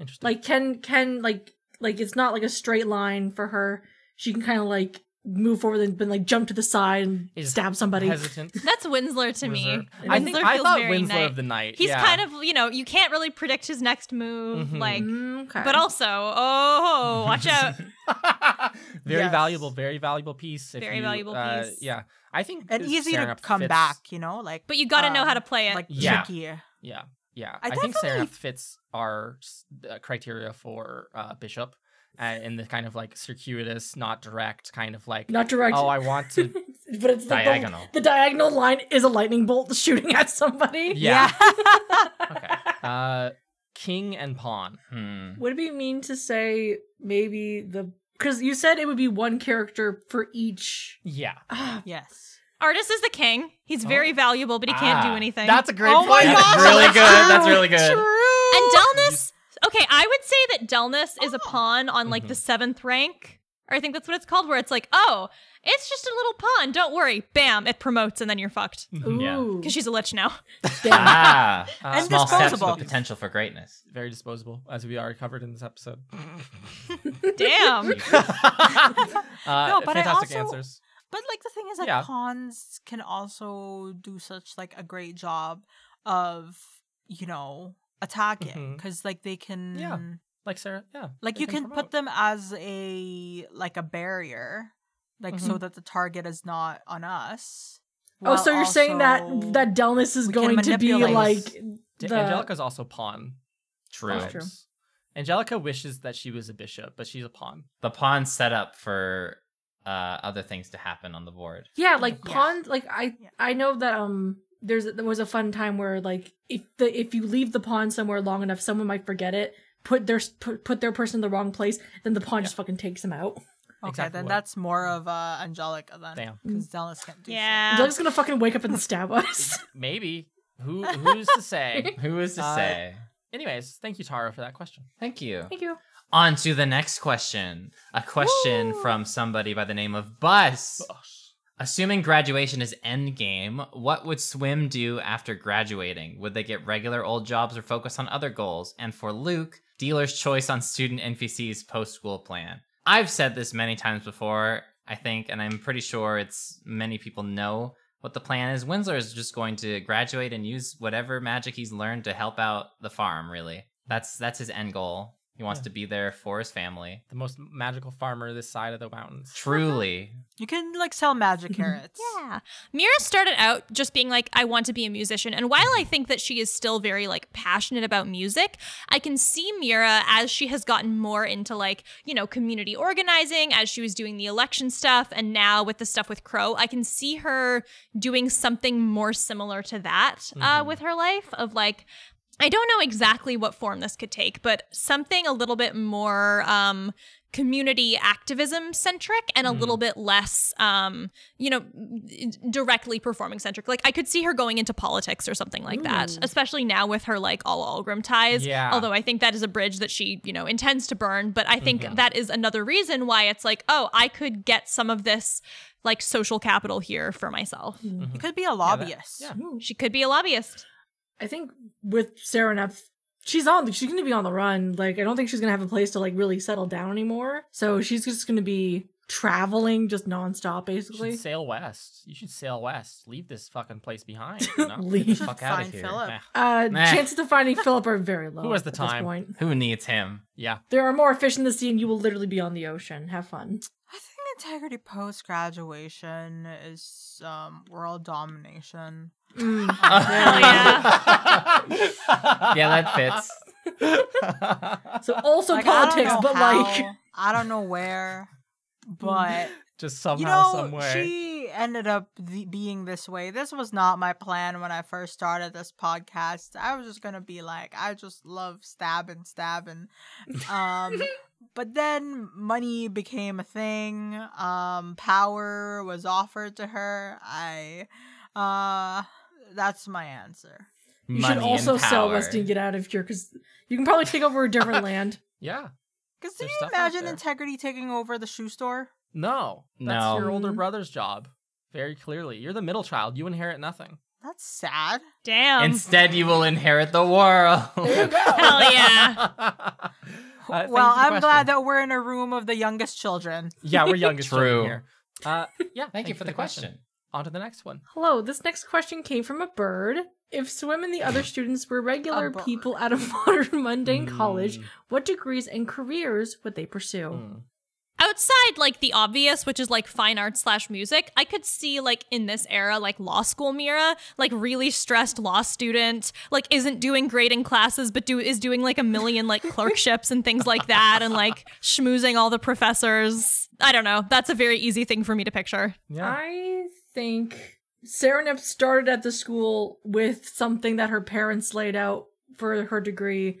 Interesting. Like, can can like like it's not like a straight line for her. She can kind of like move forward and then like jump to the side and Is stab somebody. Hesitant. That's Winsler to me. Winsler I think feels I thought very Winsler knight. of the knight. He's yeah. kind of, you know, you can't really predict his next move, mm-hmm. like. Okay. But also, oh, watch out. very yes. valuable, very valuable piece. If very you, valuable uh, piece. Yeah, I think and easy Saraneth to come fits. back, you know, like. But you got to um, know how to play it. Like yeah. trickier. Yeah, yeah. I, I think Saraneth fits our uh, criteria for uh, bishop. uh, in the kind of like circuitous, not direct kind of like, not direct. Oh, I want to. But it's diagonal. The, the diagonal line is a lightning bolt shooting at somebody. Yeah. yeah. Okay. Uh, king and pawn. Hmm. Would it be mean to say maybe the, because you said it would be one character for each. Yeah. Uh, yes. Artis is the king. He's very oh. valuable, but he ah. can't do anything. That's a great oh point. That's gosh. really good. That's really good. True. And Delness. Okay, I would say that Delness oh. is a pawn on like mm-hmm. the seventh rank. Or I think that's what it's called, where it's like, oh, it's just a little pawn. Don't worry. Bam, it promotes, and then you're fucked. Ooh. Yeah. Because she's a lich now. ah, uh, and small disposable. Steps, but potential for greatness. Very disposable, as we already covered in this episode. Damn. uh, no, but fantastic I also, answers. But like the thing is that yeah. pawns can also do such like a great job of, you know, attacking because mm-hmm. like they can. Yeah. Like Sarah, yeah. Like you can, can put them as a like a barrier, like mm-hmm. so that the target is not on us. Oh, so you're saying that that Delness is going to be like the... Angelica's also pawn. True. That's true. Angelica wishes that she was a bishop, but she's a pawn. The pawn's set up for uh, other things to happen on the board. Yeah, like yeah. pawns. Like I, yeah. I know that um. There's there was a fun time where like if the if you leave the pawn somewhere long enough, someone might forget it. Put their put, put their person in the wrong place, then the pawn yeah. just fucking takes them out. Okay, exactly then what. that's more of uh, Angelica then. Damn, because Delness can't do yeah. shit. Angelica's gonna fucking wake up and stab us. Maybe. Who who's to say? Who is to uh, say? Anyways, thank you, Tara, for that question. Thank you. Thank you. On to the next question. A question Woo! from somebody by the name of Bus. Bus. Assuming graduation is endgame, what would Swim do after graduating? Would they get regular old jobs or focus on other goals? And for Luke, dealer's choice on student N P Cs post-school plan. I've said this many times before, I think, and I'm pretty sure it's many people know what the plan is. Winsler is just going to graduate and use whatever magic he's learned to help out the farm, really. That's that's his end goal. He wants yeah. to be there for his family. The most magical farmer this side of the mountains. Truly. You can, like, sell magic carrots. yeah. Mira started out just being like, I want to be a musician. And while I think that she is still very, like, passionate about music, I can see Mira as she has gotten more into, like, you know, community organizing, as she was doing the election stuff, and now with the stuff with Crow, I can see her doing something more similar to that mm-hmm. uh, with her life of, like, I don't know exactly what form this could take, but something a little bit more um, community activism centric and a mm. little bit less, um, you know, directly performing centric. Like I could see her going into politics or something like Ooh. that, especially now with her like all Algrim ties. Yeah. Although I think that is a bridge that she, you know, intends to burn. But I think mm-hmm. that is another reason why it's like, oh, I could get some of this like social capital here for myself. Mm-hmm. You could be a lobbyist. Yeah, that, yeah. She could be a lobbyist. I think with Saraneth, she's on. She's going to be on the run. Like, I don't think she's going to have a place to like really settle down anymore. So she's just going to be traveling just nonstop, basically. You should sail west. You should sail west. Leave this fucking place behind. You know? Leave Get the fuck out of here. Nah. Uh, nah. Chances of finding Philip are very low. Who has the at time? This point. Who needs him? Yeah. There are more fish in the sea, and you will literally be on the ocean. Have fun. I think integrity post graduation is um, world domination. Mm. yeah. yeah, that fits. So also like, politics, but how, like I don't know where, but just somehow, you know, somewhere she ended up th being this way. This was not my plan when I first started this podcast. I was just gonna be like, I just love stabbing, stabbing. Um, but then money became a thing. Um, power was offered to her. I, uh. That's my answer. You Money should also sell West and get out of here because you can probably take over a different land. Yeah. Because do you imagine integrity taking over the shoe store? No. That's no. your older brother's job. Very clearly. You're the middle child. You inherit nothing. That's sad. Damn. Instead, you will inherit the world. There you go. Hell yeah. uh, well, I'm question. glad that we're in a room of the youngest children. Yeah, we're youngest True. children here. Uh, yeah, thank, thank you for, for the question. question. On to the next one. Hello, this next question came from a bird. If Swim and the other students were regular people at a modern mundane mm. college, what degrees and careers would they pursue? Mm. outside like the obvious, which is like fine arts slash music, I could see like in this era, like law school Mira, like really stressed law student, like isn't doing great in classes, but do is doing like a million like clerkships and things like that, and like schmoozing all the professors. I don't know. That's a very easy thing for me to picture. Yeah. I think Saraneth started at the school with something that her parents laid out for her degree.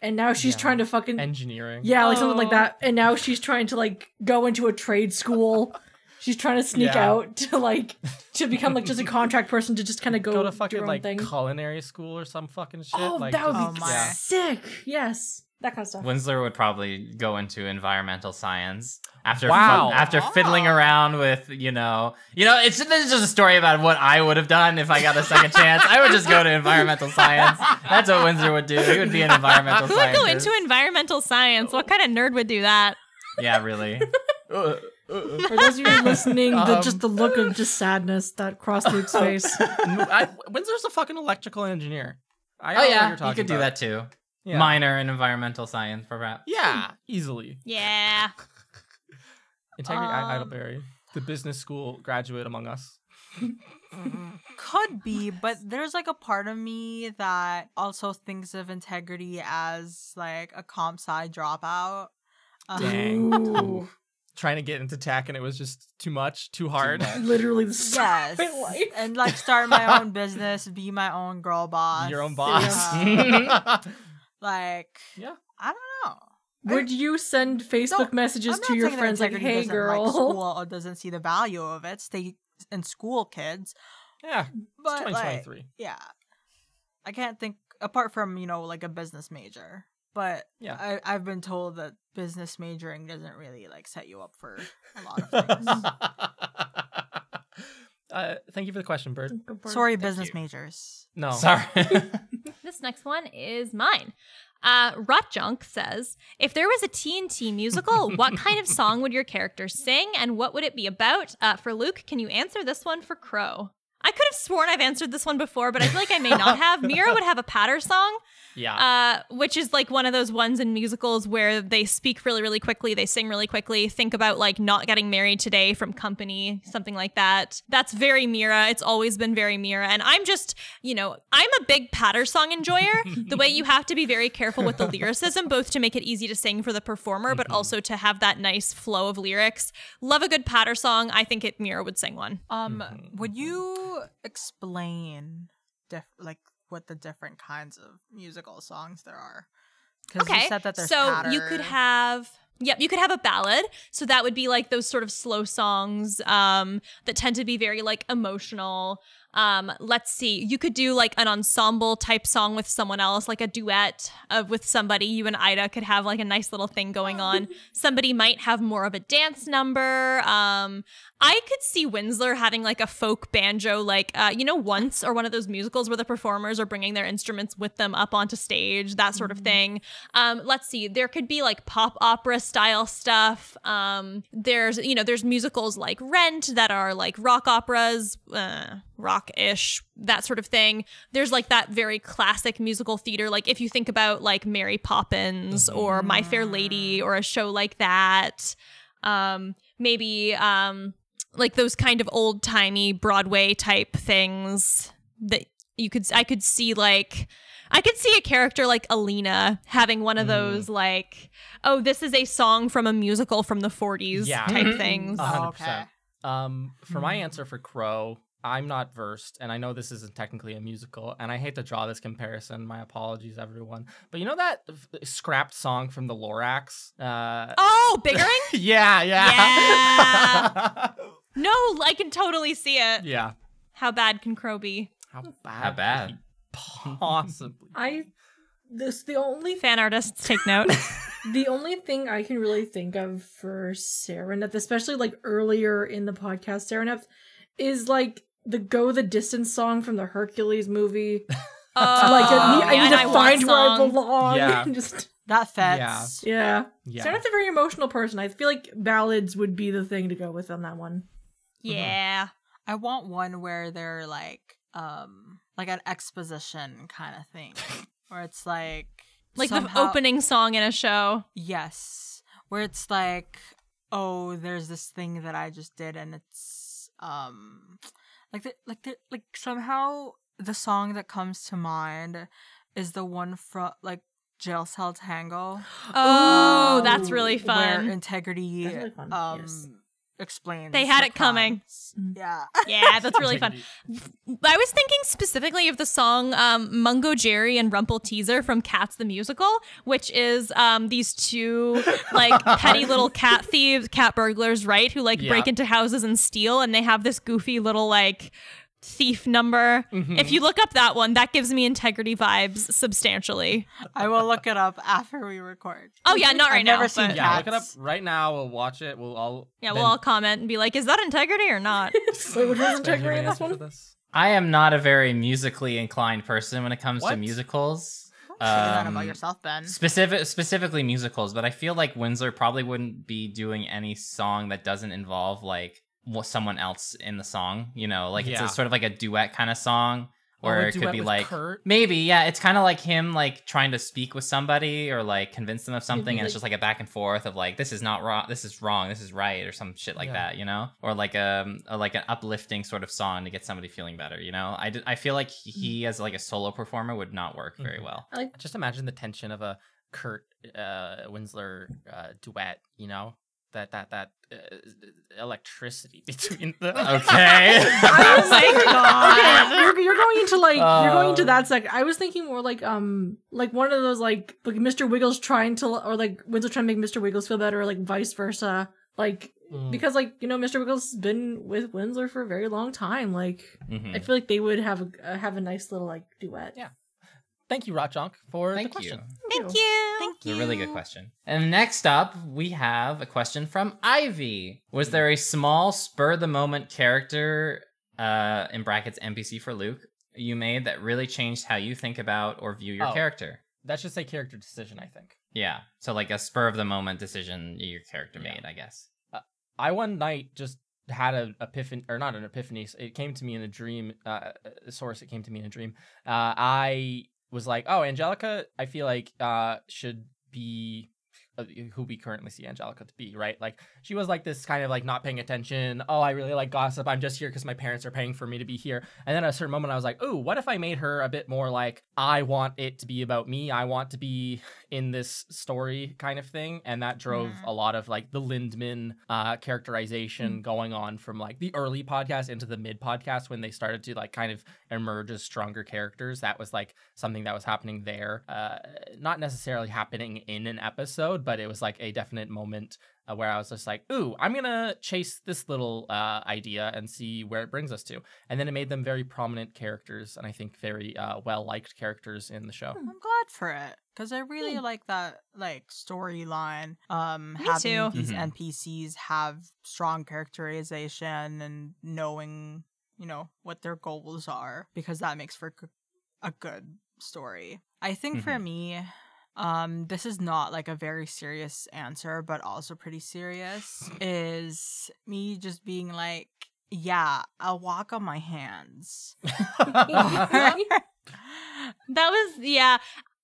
And now she's yeah. trying to fucking... engineering. Yeah, like oh. something like that. And now she's trying to, like, go into a trade school. She's trying to sneak yeah. out to, like, to become, like, just a contract person to just kind of go... Go to fucking, like, thing. culinary school or some fucking shit. Oh, like, that would just, be oh sick. Yes. That kind of stuff. Winsler would probably go into environmental science after wow. fun, after wow. fiddling around with, you know... You know, it's, it's just a story about what I would have done if I got a second chance. I would just go to environmental science. That's what Winsler would do. He would be an environmental scientist. Who would go into environmental science? What kind of nerd would do that? Yeah, really. uh, uh, For those of you listening, um, the, just the look of just sadness that crossed Luke's face. I, Winsler's a fucking electrical engineer. I oh, yeah. You could do about. that, too. Yeah. Minor in environmental science, perhaps. Yeah, easily. Yeah. Integrity um, Idleberry, the business school graduate among us. Could be, but there's like a part of me that also thinks of Integrity as like a comp sci dropout. Um, Dang. Trying to get into tech and it was just too much, too hard. Too much. Literally the start yes. of my life. And like start my own business, be my own girl boss. Your own boss. Yeah. Like, yeah. I don't know. Would I, you send Facebook no, messages to your friends like, hey, girl? Like school or doesn't see the value of it. Stay in school, kids. Yeah, but it's twenty twenty-three. Like, yeah. I can't think, apart from, you know, like a business major. But yeah. I, I've been told that business majoring doesn't really, like, set you up for a lot of things. Uh, thank you for the question, Bird. Sorry, thank business you. majors. No. Sorry. This next one is mine. Uh, Rotjunk says, if there was a T N T musical, what kind of song would your character sing and what would it be about? Uh, for Luke, can you answer this one for Crow? I could have sworn I've answered this one before, but I feel like I may not have. Mira would have a patter song, yeah, uh, which is like one of those ones in musicals where they speak really, really quickly. They sing really quickly. Think about like Not Getting Married Today from Company, something like that. That's very Mira. It's always been very Mira. And I'm just, you know, I'm a big patter song enjoyer. The way you have to be very careful with the lyricism, both to make it easy to sing for the performer, but mm-hmm. also to have that nice flow of lyrics. Love a good patter song. I think it Mira would sing one. Um, mm-hmm. Would you... explain diff like what the different kinds of musical songs there are, because okay. you said that there's so patter. You could have yep you could have a ballad, so that would be like those sort of slow songs um that tend to be very like emotional. Um, let's see, you could do like an ensemble type song with someone else, like a duet of with somebody. You and Ida could have like a nice little thing going on. Somebody might have more of a dance number. Um, I could see Winsler having like a folk banjo, like, uh, you know, Once, or one of those musicals where the performers are bringing their instruments with them up onto stage, that sort mm-hmm. of thing. Um, let's see, there could be like pop opera style stuff. Um, there's, you know, there's musicals like Rent that are like rock operas, uh, rock-ish, that sort of thing. There's like that very classic musical theater, like if you think about like Mary Poppins or My Fair Lady or a show like that, um, maybe um, like those kind of old-timey Broadway type things that you could, I could see like, I could see a character like Alina having one of those mm. like, oh, this is a song from a musical from the forties yeah. type things. one hundred percent. Okay. Um, for my answer for Crow, I'm not versed, and I know this isn't technically a musical, and I hate to draw this comparison. My apologies, everyone. But you know that scrapped song from the Lorax? Uh, oh, Biggering? yeah, yeah. yeah. No, I can totally see it. Yeah. How bad can Crow be? How bad? How bad? Possibly. I. This the only fan artists take note. The only thing I can really think of for Saraneth, especially like earlier in the podcast, Saraneth, is like. The Go the Distance song from the Hercules movie. Oh, like a, I need to I find where I belong. Yeah. Just that fits. Yeah. Yeah. Saraneth's a very emotional person. I feel like ballads would be the thing to go with on that one. Yeah. Mm-hmm. I want one where they're like um like an exposition kind of thing. Where it's like like somehow... the opening song in a show. Yes. Where it's like oh, there's this thing that I just did, and it's um like the, like the, like somehow the song that comes to mind is the one from like Jail Cell Tango. Oh, um, that's really fun. Where Integrity really fun. um yes. explains. They had the it coming. Yeah. Yeah, that's really fun. I was thinking specifically of the song um, Mungo Jerry and Rumple Teaser from Cats the Musical, which is um, these two like petty little cat thieves, cat burglars, right? Who like yeah. break into houses and steal, and they have this goofy little like thief number. Mm-hmm. If you look up that one, that gives me Integrity vibes substantially. I will look it up after we record. Oh yeah, not right I've now. Never seen yeah, look it up right now. We'll watch it. We'll all yeah, then... we'll all comment and be like, "Is that Integrity or not?" Wait, which one's Integrity in this one? This? I am not a very musically inclined person when it comes what? to musicals. Um, that about yourself, Ben. Specific, specifically musicals, but I feel like Winsler probably wouldn't be doing any song that doesn't involve like someone else in the song, you know, like yeah. it's a, sort of like a duet kind of song, or oh, it could be like Kurt? Maybe yeah it's kind of like him like trying to speak with somebody or like convince them of something, and it's just like a back and forth of like, this is not wrong, this is wrong, this is right, or some shit like yeah. that, you know, or like um or like an uplifting sort of song to get somebody feeling better, you know. I, d I feel like he as like a solo performer would not work very mm-hmm. well. I like, just imagine the tension of a Kurt uh Winsler uh duet, you know, that that that uh, electricity between the okay. I was like, God. Okay, you're, you're going into like uh, you're going into that second. I was thinking more like um like one of those like like Mister Wiggles trying to or like Winsler trying to make Mister Wiggles feel better, or like vice versa, like mm. because like, you know, Mister Wiggles has been with Winsler for a very long time. Like mm-hmm. I feel like they would have a uh, have a nice little like duet. Yeah. Thank you, Rotjunk, for Thank the question. You. Thank you. Thank you. It's a really good question. And next up, we have a question from Ivy. Was there a small spur-of-the-moment character, uh, in brackets N P C for Luke, you made that really changed how you think about or view your oh, character? That should say character decision, I think. Yeah. So like a spur-of-the-moment decision your character yeah. made, I guess. Uh, I one night just had an epiphany, or not an epiphany. It came to me in a dream. Uh, source, it came to me in a dream. Uh, I... was like, oh, Angelica, I feel like uh, should be uh, who we currently see Angelica to be, right? Like, she was like this kind of like not paying attention. Oh, I really like gossip. I'm just here because my parents are paying for me to be here. And then at a certain moment, I was like, ooh, what if I made her a bit more like, I want it to be about me. I want to be in this story kind of thing. And that drove yeah. a lot of like the Lindman uh, characterization mm-hmm. going on from like the early podcast into the mid podcast when they started to like kind of emerge as stronger characters. That was like something that was happening there. Uh, not necessarily happening in an episode, but it was like a definite moment uh, where I was just like, ooh, I'm going to chase this little uh, idea and see where it brings us to. And then it made them very prominent characters, and I think very uh, well-liked characters in the show. I'm glad for it, because I really mm. like that like storyline. Um, Me having too. These mm-hmm. N P Cs have strong characterization and knowing, you know, what their goals are, because that makes for a good story. I think mm-hmm. for me, um, this is not like a very serious answer, but also pretty serious, is me just being like, yeah, I'll walk on my hands. That was, yeah.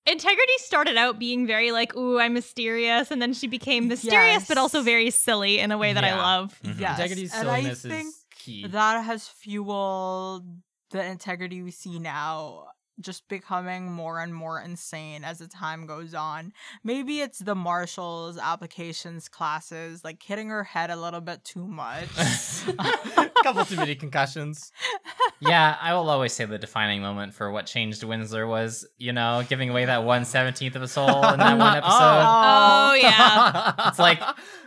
Integrity started out being very like, ooh, I'm mysterious, and then she became mysterious, yes. but also very silly in a way that yeah. I love. Mm-hmm. Yes. Integrity's silliness and I think is key. That has fueled the Integrity we see now, just becoming more and more insane as the time goes on. Maybe it's the Marshall's applications classes, like hitting her head a little bit too much. A couple too many concussions. Yeah, I will always say the defining moment for what changed Winsler was, you know, giving away that one seventeenth of a soul in that one episode. Oh, oh yeah. It's like,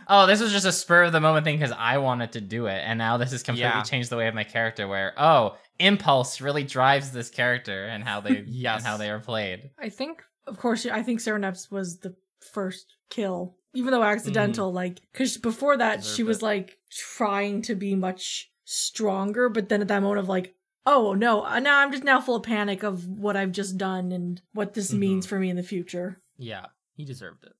oh, this was just a spur of the moment thing because I wanted to do it. And now this has completely yeah. changed the way of my character where, oh, impulse really drives this character and how they yes. and how they are played. I think, of course, I think Saraneth was the first kill, even though accidental, mm. like, because before that, Deserve she it. was like trying to be much stronger. But then at that moment of like, oh, no, now I'm just now full of panic of what I've just done and what this mm-hmm. means for me in the future. Yeah, he deserved it.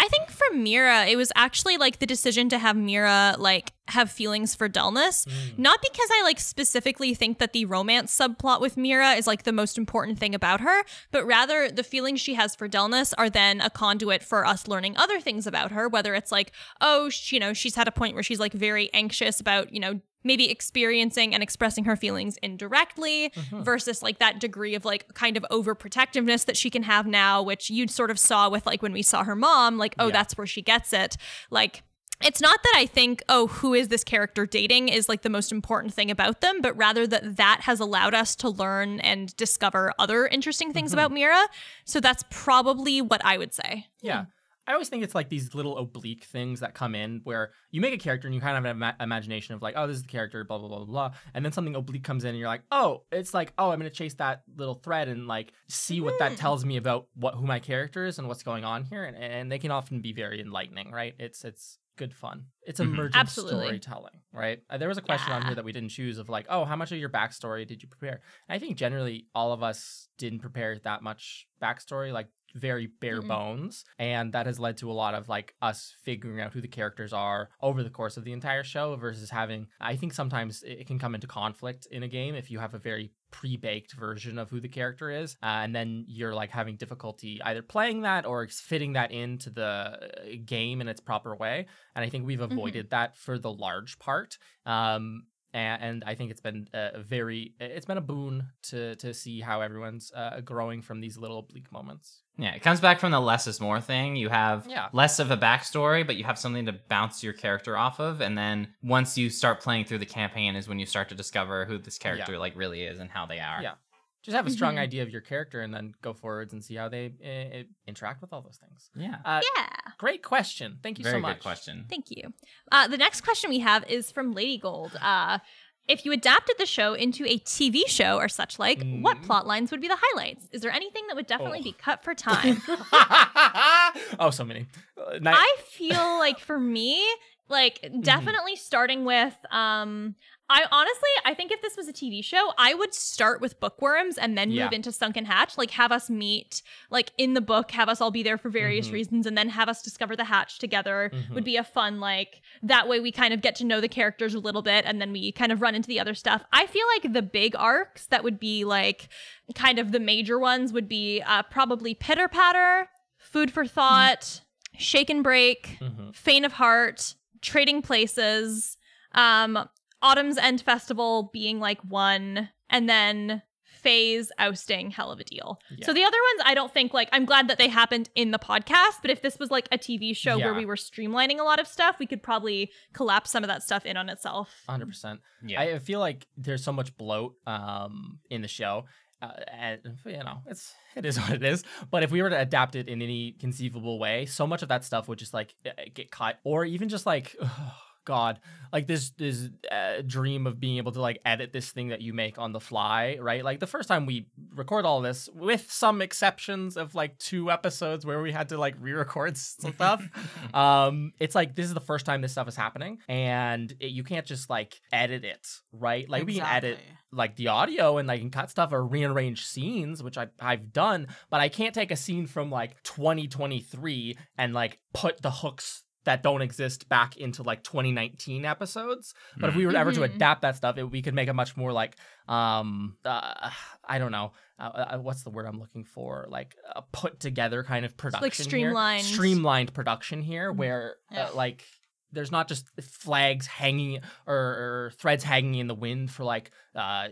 I think for Mira, it was actually like the decision to have Mira like have feelings for Delness. Mm. Not because I like specifically think that the romance subplot with Mira is like the most important thing about her, but rather the feelings she has for Delness are then a conduit for us learning other things about her, whether it's like, oh, she, you know, she's had a point where she's like very anxious about, you know, maybe experiencing and expressing her feelings indirectly mm-hmm. versus like that degree of like kind of overprotectiveness that she can have now, which you sort of saw with like when we saw her mom, like, oh, yeah. that's where she gets it. Like, it's not that I think, oh, who is this character dating is like the most important thing about them, but rather that that has allowed us to learn and discover other interesting things mm-hmm. about Mira. So that's probably what I would say. Yeah. Hmm. I always think it's like these little oblique things that come in where you make a character and you kind of have an ima imagination of like, oh, this is the character, blah, blah, blah, blah. And then something oblique comes in and you're like, oh, it's like, oh, I'm going to chase that little thread and like see what that tells me about what who my character is and what's going on here. And, and they can often be very enlightening, right? It's it's good fun. It's emergent mm-hmm. Absolutely. Storytelling, right? There was a question yeah. on here that we didn't choose of like, oh, how much of your backstory did you prepare? And I think generally all of us didn't prepare that much backstory. Like, very bare mm-mm. bones, and that has led to a lot of like us figuring out who the characters are over the course of the entire show versus having, I think sometimes it can come into conflict in a game if you have a very pre-baked version of who the character is uh, and then you're like having difficulty either playing that or fitting that into the game in its proper way. And I think we've avoided mm-hmm. that for the large part. um And I think it's been a very, it's been a boon to to see how everyone's uh, growing from these little oblique moments. Yeah, it comes back from the less is more thing. You have yeah. less of a backstory, but you have something to bounce your character off of. And then once you start playing through the campaign is when you start to discover who this character yeah. like really is and how they are. Yeah, just have a strong mm-hmm. idea of your character and then go forwards and see how they uh, interact with all those things. Yeah. Uh, yeah. Great question. Thank you Very so much. Good question. Thank you. Uh, the next question we have is from Lady Gold. Uh, if you adapted the show into a T V show or such like, mm. what plot lines would be the highlights? Is there anything that would definitely oh. be cut for time? Oh, so many. Uh, I feel like for me, like definitely mm. starting with... Um, I honestly, I think if this was a T V show, I would start with Bookworms and then yeah. move into Sunken Hatch, like have us meet like in the book, have us all be there for various mm-hmm. reasons, and then have us discover the hatch together mm-hmm. would be a fun, like that way we kind of get to know the characters a little bit and then we kind of run into the other stuff. I feel like the big arcs that would be like kind of the major ones would be uh, probably Pitter Patter, Food for Thought, mm-hmm. Shake and Break, mm-hmm. Faint of Heart, Trading Places, um... Autumn's End Festival being like one, and then Faye's ousting Hell of a Deal. Yeah. So the other ones, I don't think, like, I'm glad that they happened in the podcast, but if this was like a T V show yeah. where we were streamlining a lot of stuff, we could probably collapse some of that stuff in on itself. one hundred percent. Yeah. I feel like there's so much bloat um, in the show. Uh, and, you know, it's it is what it is. But if we were to adapt it in any conceivable way, so much of that stuff would just like get caught, or even just like... Ugh, God, like this this uh, dream of being able to like edit this thing that you make on the fly, right? Like the first time we record all this, with some exceptions of like two episodes where we had to like re-record stuff, um, it's like this is the first time this stuff is happening, and it, you can't just like edit it, right? Like exactly. we can edit like the audio and like and cut stuff or rearrange scenes, which I I've done, but I can't take a scene from like twenty twenty-three and like put the hooks that don't exist back into like twenty nineteen episodes. But mm-hmm. if we were ever to adapt that stuff, it, we could make a much more like, um, uh, I don't know, uh, uh, what's the word I'm looking for? Like a put together kind of production, so like streamlined, here. streamlined production here, where uh, like there's not just flags hanging or, or threads hanging in the wind for like uh,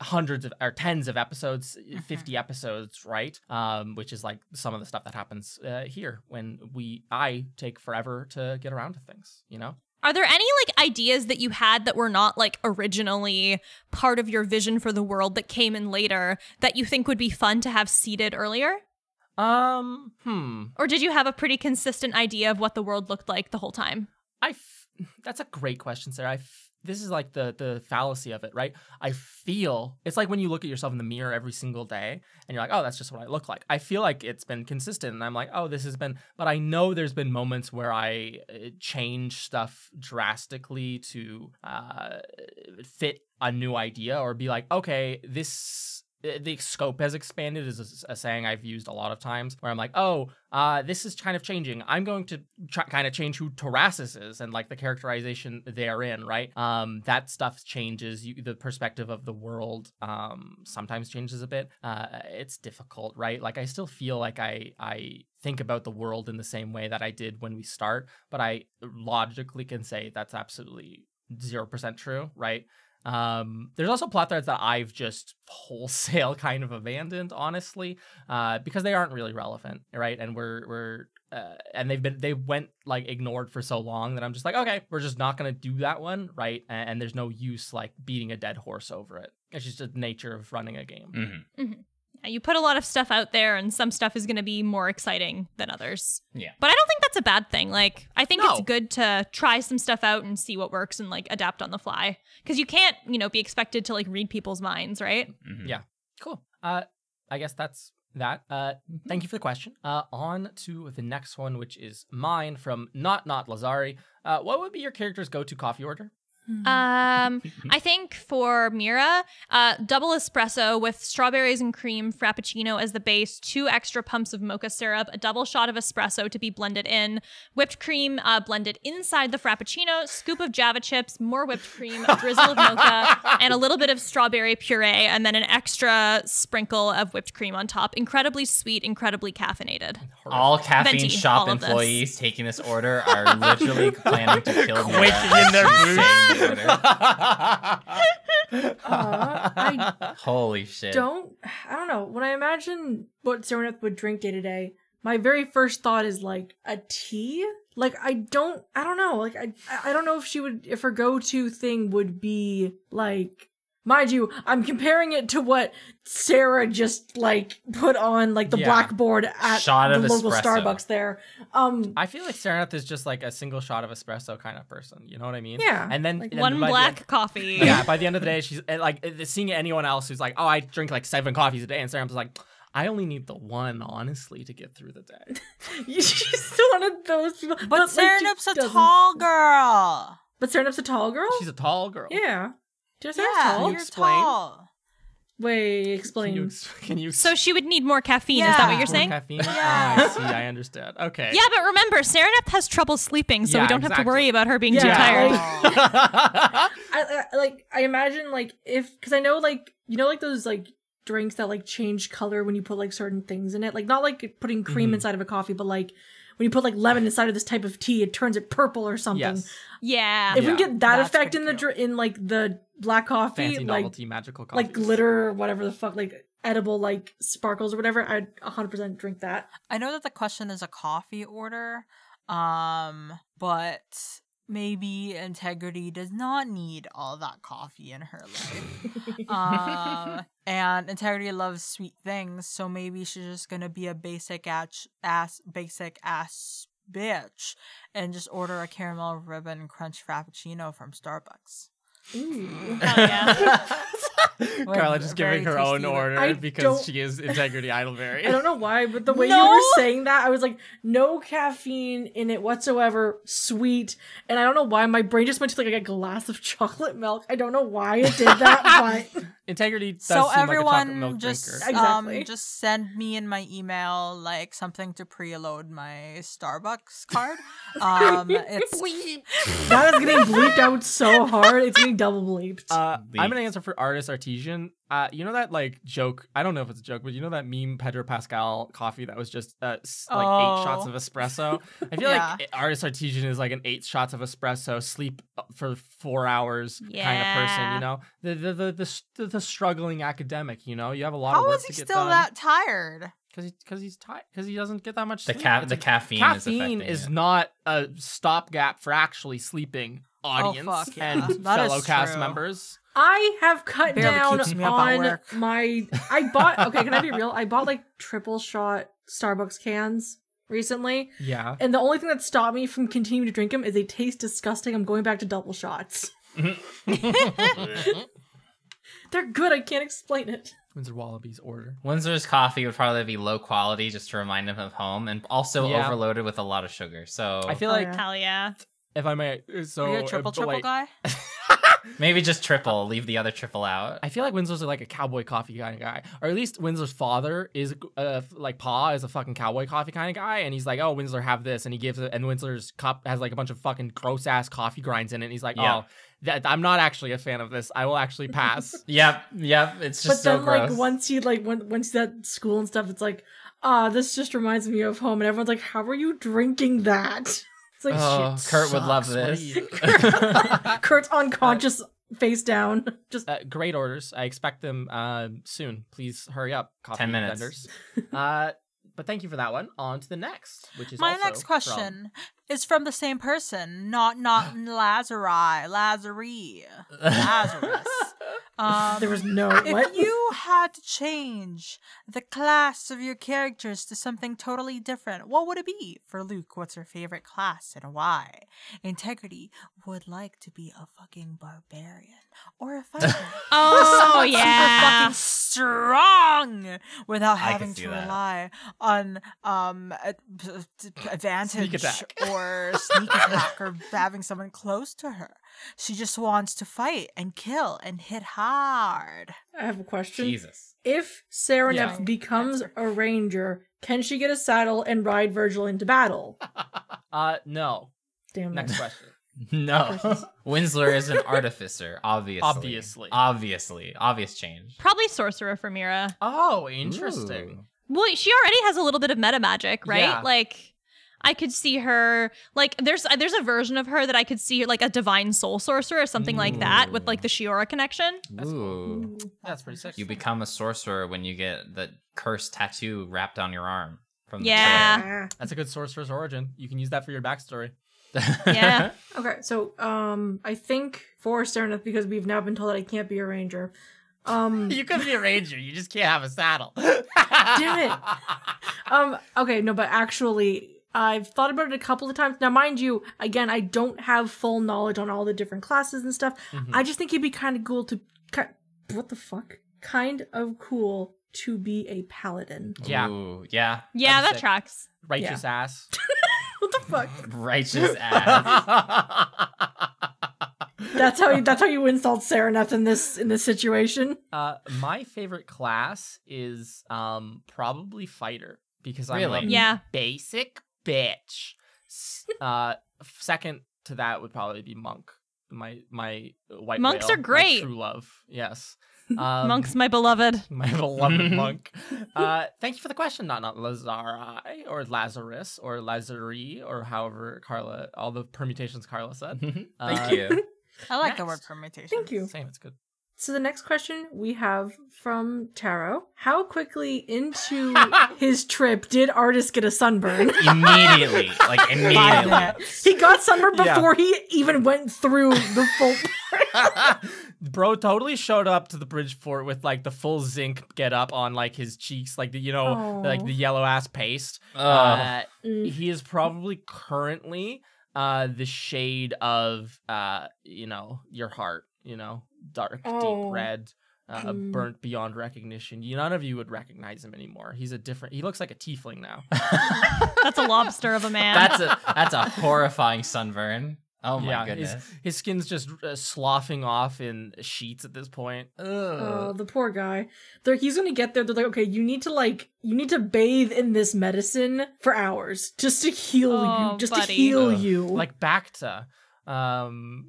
hundreds of or tens of episodes, mm-hmm. fifty episodes, right? Um, which is like some of the stuff that happens uh, here when we I take forever to get around to things, you know? Are there any like ideas that you had that were not like originally part of your vision for the world that came in later that you think would be fun to have seeded earlier? Um, hmm. Or did you have a pretty consistent idea of what the world looked like the whole time? I f that's a great question, Sarah. I f This is like the the fallacy of it, right? I feel, it's like when you look at yourself in the mirror every single day and you're like, oh, that's just what I look like. I feel like it's been consistent and I'm like, oh, this has been, but I know there's been moments where I change stuff drastically to uh, fit a new idea or be like, okay, this the scope has expanded is a, a saying I've used a lot of times where I'm like, oh, uh, this is kind of changing. I'm going to try, kind of change who Tarasis is and like the characterization therein, right? Um, that stuff changes. You, the perspective of the world um, sometimes changes a bit. Uh, it's difficult, right? Like I still feel like I I think about the world in the same way that I did when we start, but I logically can say that's absolutely zero percent true, right? Um, there's also plot threads that I've just wholesale kind of abandoned, honestly, uh, because they aren't really relevant, right? And we're we're uh, and they've been they went like ignored for so long that I'm just like, okay, we're just not gonna do that one, right? And, and there's no use like beating a dead horse over it. It's just the nature of running a game. Mm-hmm. Mm-hmm. You put a lot of stuff out there and some stuff is going to be more exciting than others. Yeah. But I don't think that's a bad thing. Like, I think no. It's good to try some stuff out and see what works and like adapt on the fly. Because you can't, you know, be expected to like read people's minds, right? Mm-hmm. Yeah. Cool. Uh, I guess that's that. Uh, thank you for the question. Uh, on to the next one, which is mine from Not Not Lazari. Uh, what would be your character's go-to coffee order? um I think for Mira, uh double espresso with strawberries and cream frappuccino as the base, two extra pumps of mocha syrup, a double shot of espresso to be blended in, whipped cream uh blended inside the frappuccino, scoop of java chips, more whipped cream, a drizzle of mocha, and a little bit of strawberry puree, and then an extra sprinkle of whipped cream on top. Incredibly sweet, incredibly caffeinated. All caffeine Venti, shop all employees this. Taking this order are literally planning to kill me in their boots. uh, I Holy shit. Don't, I don't know. When I imagine what Saraneth would drink day to day, my very first thought is like a tea. Like, I don't, I don't know. Like, I, I don't know if she would, if her go-to thing would be like, mind you, I'm comparing it to what Sarah just like put on like the yeah. blackboard at shot of the local espresso. Starbucks there. Um, I feel like Saraneth is just like a single shot of espresso kind of person. You know what I mean? Yeah. And then like, and one black the end, coffee. Yeah. By the end of the day, she's like seeing anyone else who's like, oh, I drink like seven coffees a day, and Saraneth's like, I only need the one, honestly, to get through the day. She's one of those people. But, but Saraneth's like, a tall girl. But Saraneth's a tall girl. She's a tall girl. Yeah. Just yeah, tall. You're explain. Tall. Wait, explain. Can you, can you... So she would need more caffeine, yeah. Is that what you're saying? More caffeine? Yeah. Oh, I see, I understand. Okay. Yeah, but remember, Saraneth has trouble sleeping, so yeah, we don't exactly. have to worry about her being yeah. too tired. I, I, like, I imagine, like, if... Because I know, like, you know, like, those, like, drinks that, like, change color when you put, like, certain things in it? Like, not, like, putting cream mm-hmm. inside of a coffee, but, like... When you put like lemon inside of this type of tea, it turns it purple or something. Yes. Yeah. If yeah, we get that effect in the dr in like the black coffee, fancy like novelty, magical coffee, like glitter, or whatever the fuck, like edible, like sparkles or whatever, I'd one hundred percent drink that. I know that the question is a coffee order, um, but maybe Integrity does not need all that coffee in her life. um, and Integrity loves sweet things, so maybe she's just gonna be a basic ass, ass basic ass bitch and just order a caramel ribbon crunch frappuccino from Starbucks. Ooh. Hell yeah. Carla just giving her own order I because she is Integrity Idleberry. I don't know why, but the way no. you were saying that, I was like, no caffeine in it whatsoever, sweet. And I don't know why my brain just went to like a glass of chocolate milk. I don't know why it did that, but Integrity does so seem everyone like a chocolate milk just, drinker. Exactly. Um, just send me in my email like something to preload my Starbucks card. Um, it's that is getting bleeped out so hard. It's getting double bleeped. Uh, I'm gonna answer for Artis Artesian. Uh, you know that like joke, I don't know if it's a joke, but you know that meme Pedro Pascal coffee that was just uh, oh. like eight shots of espresso? I feel yeah. like Artis Artesian is like an eight shots of espresso, sleep for four hours yeah. kind of person, you know? The the, the the the struggling academic, you know? You have a lot How of work to get done. How is he still that tired? Because he, cause he's tired, because he doesn't get that much sleep. The, ca the caffeine, caffeine is, is not a stopgap for actually sleeping audience oh, fuck, yeah. and that fellow cast true. members. I have cut down on my, I bought, okay, can I be real? I bought like triple shot Starbucks cans recently. Yeah. And the only thing that stopped me from continuing to drink them is they taste disgusting. I'm going back to double shots. They're good. I can't explain it. Winsler Wallaby's order. Winsler's coffee would probably be low quality just to remind him of home and also yeah. overloaded with a lot of sugar. So I feel like, hell yeah. If I may, so. Are you a triple, triple like, guy? Maybe just triple. Leave the other triple out. I feel like Winsler's like a cowboy coffee kind of guy, or at least Winsler's father is uh, like Pa is a fucking cowboy coffee kind of guy, and he's like, oh, Winsler, have this, and he gives it, and Winsler's cup has like a bunch of fucking gross ass coffee grinds in it. And he's like, yeah. oh. That, I'm not actually a fan of this. I will actually pass. Yep, yep. It's just so gross. But then, like, once you like, when, once that school and stuff, it's like, ah, oh, this just reminds me of home. And everyone's like, how are you drinking that? It's like, oh, shit. Kurt sucks. Would love this. Kurt, Kurt's unconscious, uh, face down. Just uh, great orders. I expect them uh, soon. Please hurry up. Coffee Ten minutes. Vendors. uh, but thank you for that one. On to the next, which is my also next question. From is from the same person, not not Lazari, Lazari, Lazarus. Um, there was no. If what? you had to change the class of your characters to something totally different, what would it be? For Luke, what's her favorite class and why? Integrity would like to be a fucking barbarian or a fighter. Oh, or yeah, fucking strong without I having to that. rely on um advantage or. Or sneak attack or having someone close to her. She just wants to fight and kill and hit hard. I have a question. Jesus. If Saraneth yeah. becomes a ranger, can she get a saddle and ride Virgil into battle? Uh, no. Damn. Next question. No. Winsler is an artificer, obviously. Obviously. Obviously. Obvious change. Probably sorcerer for Mira. Oh, interesting. Ooh. Well, she already has a little bit of meta magic, right? Yeah. Like... I could see her, like, there's there's a version of her that I could see, like, a divine soul sorcerer or something Ooh. like that with, like, the Shiora connection. That's Ooh. Cool. That's pretty sick. You become a sorcerer when you get the curse tattoo wrapped on your arm. From yeah. the trailer. That's a good sorcerer's origin. You can use that for your backstory. Yeah. Okay, so um, I think for Saraneth, because we've now been told that I can't be a ranger. Um, you could be a ranger. You just can't have a saddle. Damn it. Um, okay, no, but actually... I've thought about it a couple of times. Now, mind you, again, I don't have full knowledge on all the different classes and stuff. Mm-hmm. I just think it'd be kind of cool to... Kind, what the fuck? Kind of cool to be a paladin. Yeah. Ooh, yeah. Yeah, that sick. tracks. Righteous yeah. ass. What the fuck? Righteous ass. That's how you, that's how you insult Saraneth in this in this situation. Uh, my favorite class is um probably fighter, because I'm really? a yeah. basic bitch. Uh, second to that would probably be monk. My my white monks whale, are great. My true love, yes. Um, Monks, my beloved. My beloved monk. Uh, thank you for the question. Not not Lazari or Lazarus or Lazari or however Carla, all the permutations Carla said. Thank uh, you. I like next. the word permutation. Thank you. Same, it's good. So the next question we have from Taro. How quickly into his trip did Artis get a sunburn? Immediately. Like, immediately. He got sunburned before yeah. he even went through the full... Bro totally showed up to the Bridgeport with, like, the full zinc get up on, like, his cheeks. Like, the, you know, Aww. like, the yellow-ass paste. Uh, mm. He is probably currently uh, the shade of, uh, you know, your heart. You know, dark, oh. deep red, uh, mm. burnt beyond recognition. You, none of you would recognize him anymore. He's a different. He looks like a tiefling now. That's a lobster of a man. That's a that's a horrifying sunburn. Oh my yeah, goodness. His, his skin's just uh, sloughing off in sheets at this point. Ugh. Oh, the poor guy. They're, he's gonna get there. They're like, okay, you need to like, you need to bathe in this medicine for hours just to heal oh, you, just buddy. to heal Ugh. you, like Bacta. Um.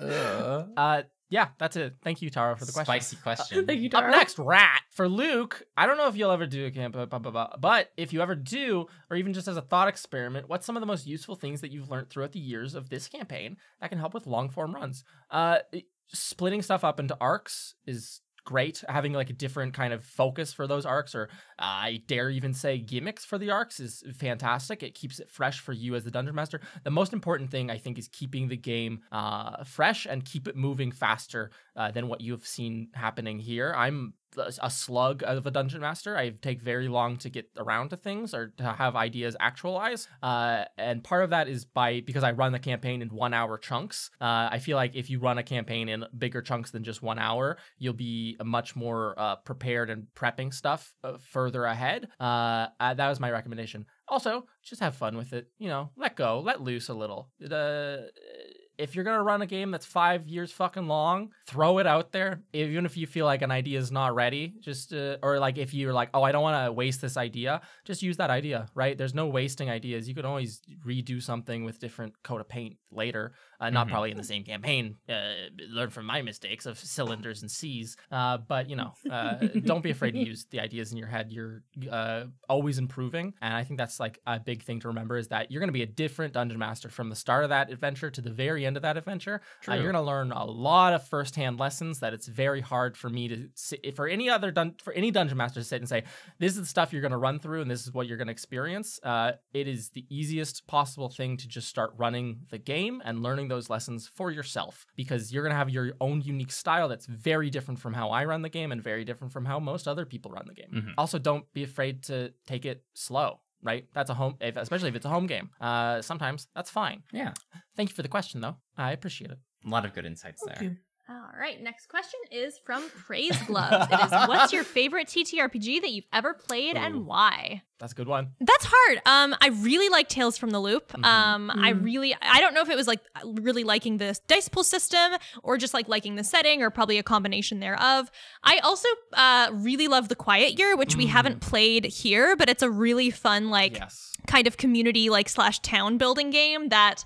Uh. uh yeah, that's it. Thank you, Tara, for the question. Spicy question. Uh, thank you, Tara. Up next, Rat. For Luke, I don't know if you'll ever do a camp, blah, blah, blah, blah, but if you ever do, or even just as a thought experiment, what's some of the most useful things that you've learned throughout the years of this campaign that can help with long-form runs? Uh, splitting stuff up into arcs is great. Having like a different kind of focus for those arcs, or uh, I dare even say gimmicks for the arcs, is fantastic. It keeps it fresh for you as the dungeon master. The most important thing, I think, is keeping the game uh fresh and keep it moving faster uh, than what you've seen happening here. I'm a slug of a dungeon master. I take very long to get around to things or to have ideas actualized. Uh, and part of that is by, because I run the campaign in one hour chunks. Uh, I feel like if you run a campaign in bigger chunks than just one hour, you'll be much more uh, prepared and prepping stuff uh, further ahead. Uh, uh, that was my recommendation. Also, just have fun with it. You know, let go, let loose a little. It, uh, if you're going to run a game that's five years fucking long, throw it out there. Even if you feel like an idea is not ready, just uh, or like if you're like, oh, I don't want to waste this idea, just use that idea, right? There's no wasting ideas. You can always redo something with different coat of paint later. Uh, not mm-hmm. probably in the same campaign. Uh, learn from my mistakes of cylinders and C's. Uh, but, you know, uh, don't be afraid to use the ideas in your head. You're uh, always improving. And I think that's like a big thing to remember is that you're going to be a different dungeon master from the start of that adventure to the very end of that adventure. Uh, you're going to learn a lot of firsthand lessons that it's very hard for me to sit, for any other dun for any dungeon master to sit and say, this is the stuff you're going to run through and this is what you're going to experience. Uh, it is the easiest possible thing to just start running the game and learning those lessons for yourself, because you're going to have your own unique style that's very different from how I run the game and very different from how most other people run the game. Mm-hmm. Also, don't be afraid to take it slow. Right? That's a home, if, especially if it's a home game. Uh, sometimes that's fine. Yeah. Thank you for the question, though. I appreciate it. A lot of good insights Thank there. You. All right. Next question is from Praise Glove. It is, what's your favorite T T R P G that you've ever played Ooh. and why? That's a good one. That's hard. Um, I really like Tales from the Loop. Mm-hmm. Um, mm-hmm. I really, I don't know if it was like really liking the dice pool system or just like liking the setting or probably a combination thereof. I also uh, really love The Quiet Year, which mm-hmm. we haven't played here, but it's a really fun like yes. kind of community like slash town building game that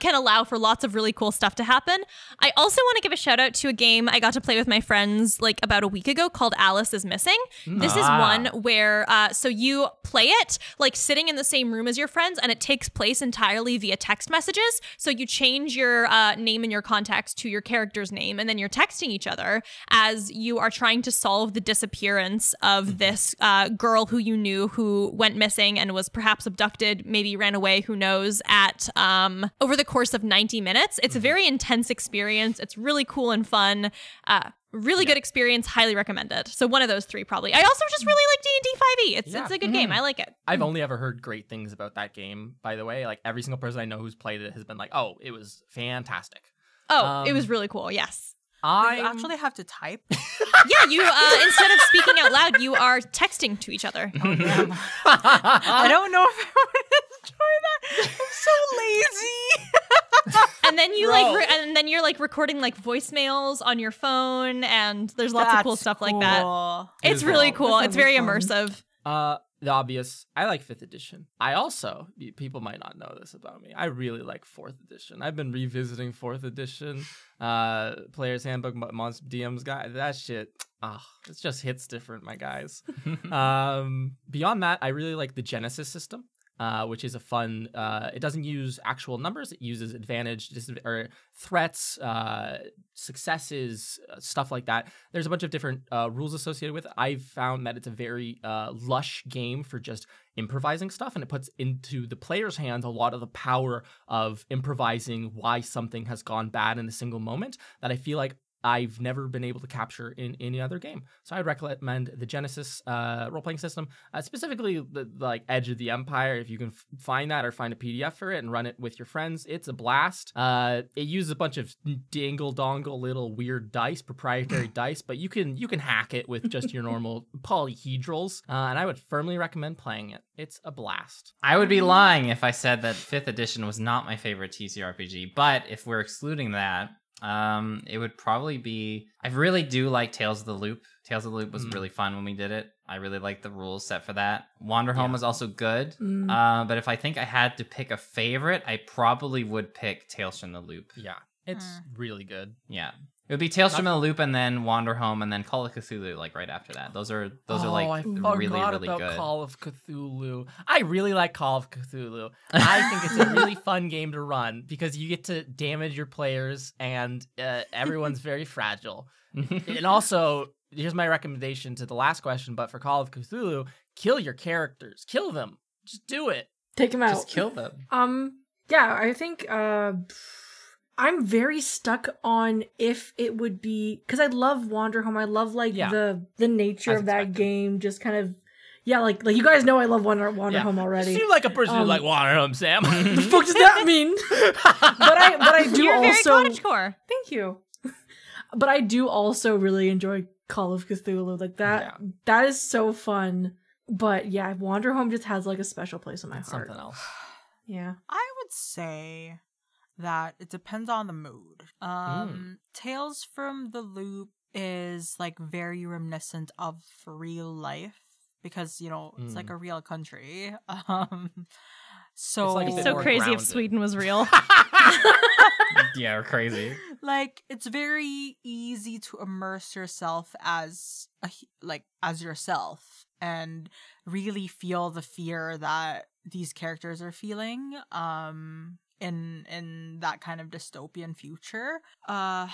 can allow for lots of really cool stuff to happen. I also want to give a shout out to a game I got to play with my friends like about a week ago called Alice is Missing. Ah. This is one where, uh, so you play it like sitting in the same room as your friends, and it takes place entirely via text messages. So you change your uh, name and your contacts to your character's name, and then you're texting each other as you are trying to solve the disappearance of this uh, girl who you knew who went missing and was perhaps abducted, maybe ran away, who knows, at... Um, over the course of ninety minutes. It's mm-hmm. a very intense experience. It's really cool and fun. Uh, really yeah. good experience. Highly recommend it. So one of those three probably. I also just really like D and D five E. It's, yeah. it's a good mm-hmm. game. I like it. I've mm-hmm. only ever heard great things about that game, by the way. Like every single person I know who's played it has been like, oh, it was fantastic. Oh, um, it was really cool. Yes. I actually have to type. Yeah, you uh, instead of speaking out loud, you are texting to each other. Oh, yeah. I don't know if I would enjoy that. I'm so lazy. And then you Bro. like, re and then you're like recording like voicemails on your phone, and there's lots That's of cool stuff cool. like that. It it's really cool. cool. It's very fun. immersive. Uh, the obvious. I like fifth edition. I also, people might not know this about me, I really like fourth edition. I've been revisiting fourth edition. Uh, Player's Handbook, Monster D M's guy, that shit. Ah, oh, it just hits different, my guys. um, beyond that, I really like the Genesys system. Uh, which is a fun, uh, it doesn't use actual numbers, it uses advantage, or threats, uh, successes, uh, stuff like that. There's a bunch of different uh, rules associated with it. I've found that it's a very uh, lush game for just improvising stuff, and it puts into the player's hands a lot of the power of improvising why something has gone bad in a single moment that I feel like I've never been able to capture in, in any other game. So I'd recommend the Genesys uh, role-playing system, uh, specifically the, the like Edge of the Empire. If you can f find that or find a P D F for it and run it with your friends, it's a blast. Uh, it uses a bunch of dingle-dongle little weird dice, proprietary dice, but you can you can hack it with just your normal polyhedrals, uh, and I would firmly recommend playing it. It's a blast. I would be lying if I said that fifth edition was not my favorite T C R P G, but if we're excluding that, Um, it would probably be, I really do like Tales of the Loop. Tales of the Loop was mm. really fun when we did it. I really liked the rules set for that. Wanderhome yeah. was also good. Mm. Uh, but if I think I had to pick a favorite, I probably would pick Tales from the Loop. Yeah, it's uh. really good. Yeah. It would be Tales That's from the Loop and then Wanderhome and then Call of Cthulhu, like right after that. Those are those oh, are like I really, really about good. Call of Cthulhu. I really like Call of Cthulhu. I think it's a really fun game to run because you get to damage your players and uh, everyone's very fragile. And also, here's my recommendation to the last question, but for Call of Cthulhu, kill your characters. Kill them. Just do it. Take them out. Just kill them. Um. Yeah, I think... Uh... I'm very stuck on if it would be, because I love Wanderhome. I love like yeah. the the nature As of expected. that game. Just kind of, yeah, like like you guys know I love Wander Wanderhome yeah. already. You seem like a person um, who like Wanderhome, Sam. The fuck does that mean? but I but I do You're also very cottagecore. Thank you. But I do also really enjoy Call of Cthulhu. Like that yeah. that is so fun. But yeah, Wanderhome just has like a special place in my That's heart. Something else. Yeah, I would say. that it depends on the mood. Um, mm. Tales from the Loop is like very reminiscent of real life because, you know, it's mm. like a real country. Um, so it's, like it's so crazy grounded. If Sweden was real. Yeah, we're crazy. Like, it's very easy to immerse yourself as a, like as yourself and really feel the fear that these characters are feeling um in in that kind of dystopian future. Uh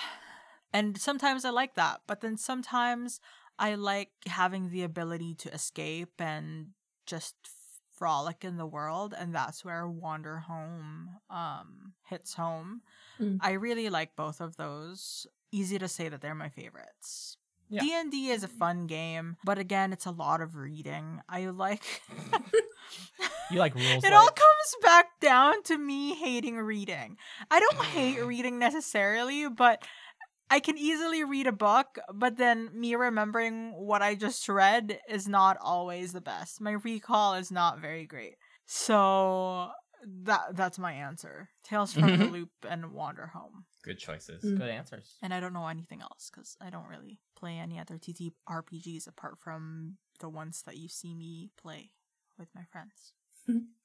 and sometimes I like that, but then sometimes I like having the ability to escape and just frolic in the world, and that's where Wanderhome um hits home. Mm. I really like both of those. Easy to say that they're my favorites. D and D yeah. &D is a fun game, but again, it's a lot of reading. I like You like rules. It like... all comes back down to me hating reading. I don't hate reading necessarily, but I can easily read a book, but then me remembering what I just read is not always the best. My recall is not very great. So that that's my answer. Tales from the Loop and Wanderhome. Good choices. Mm. Good answers. And I don't know anything else because I don't really play any other T T R P Gs apart from the ones that you see me play with my friends.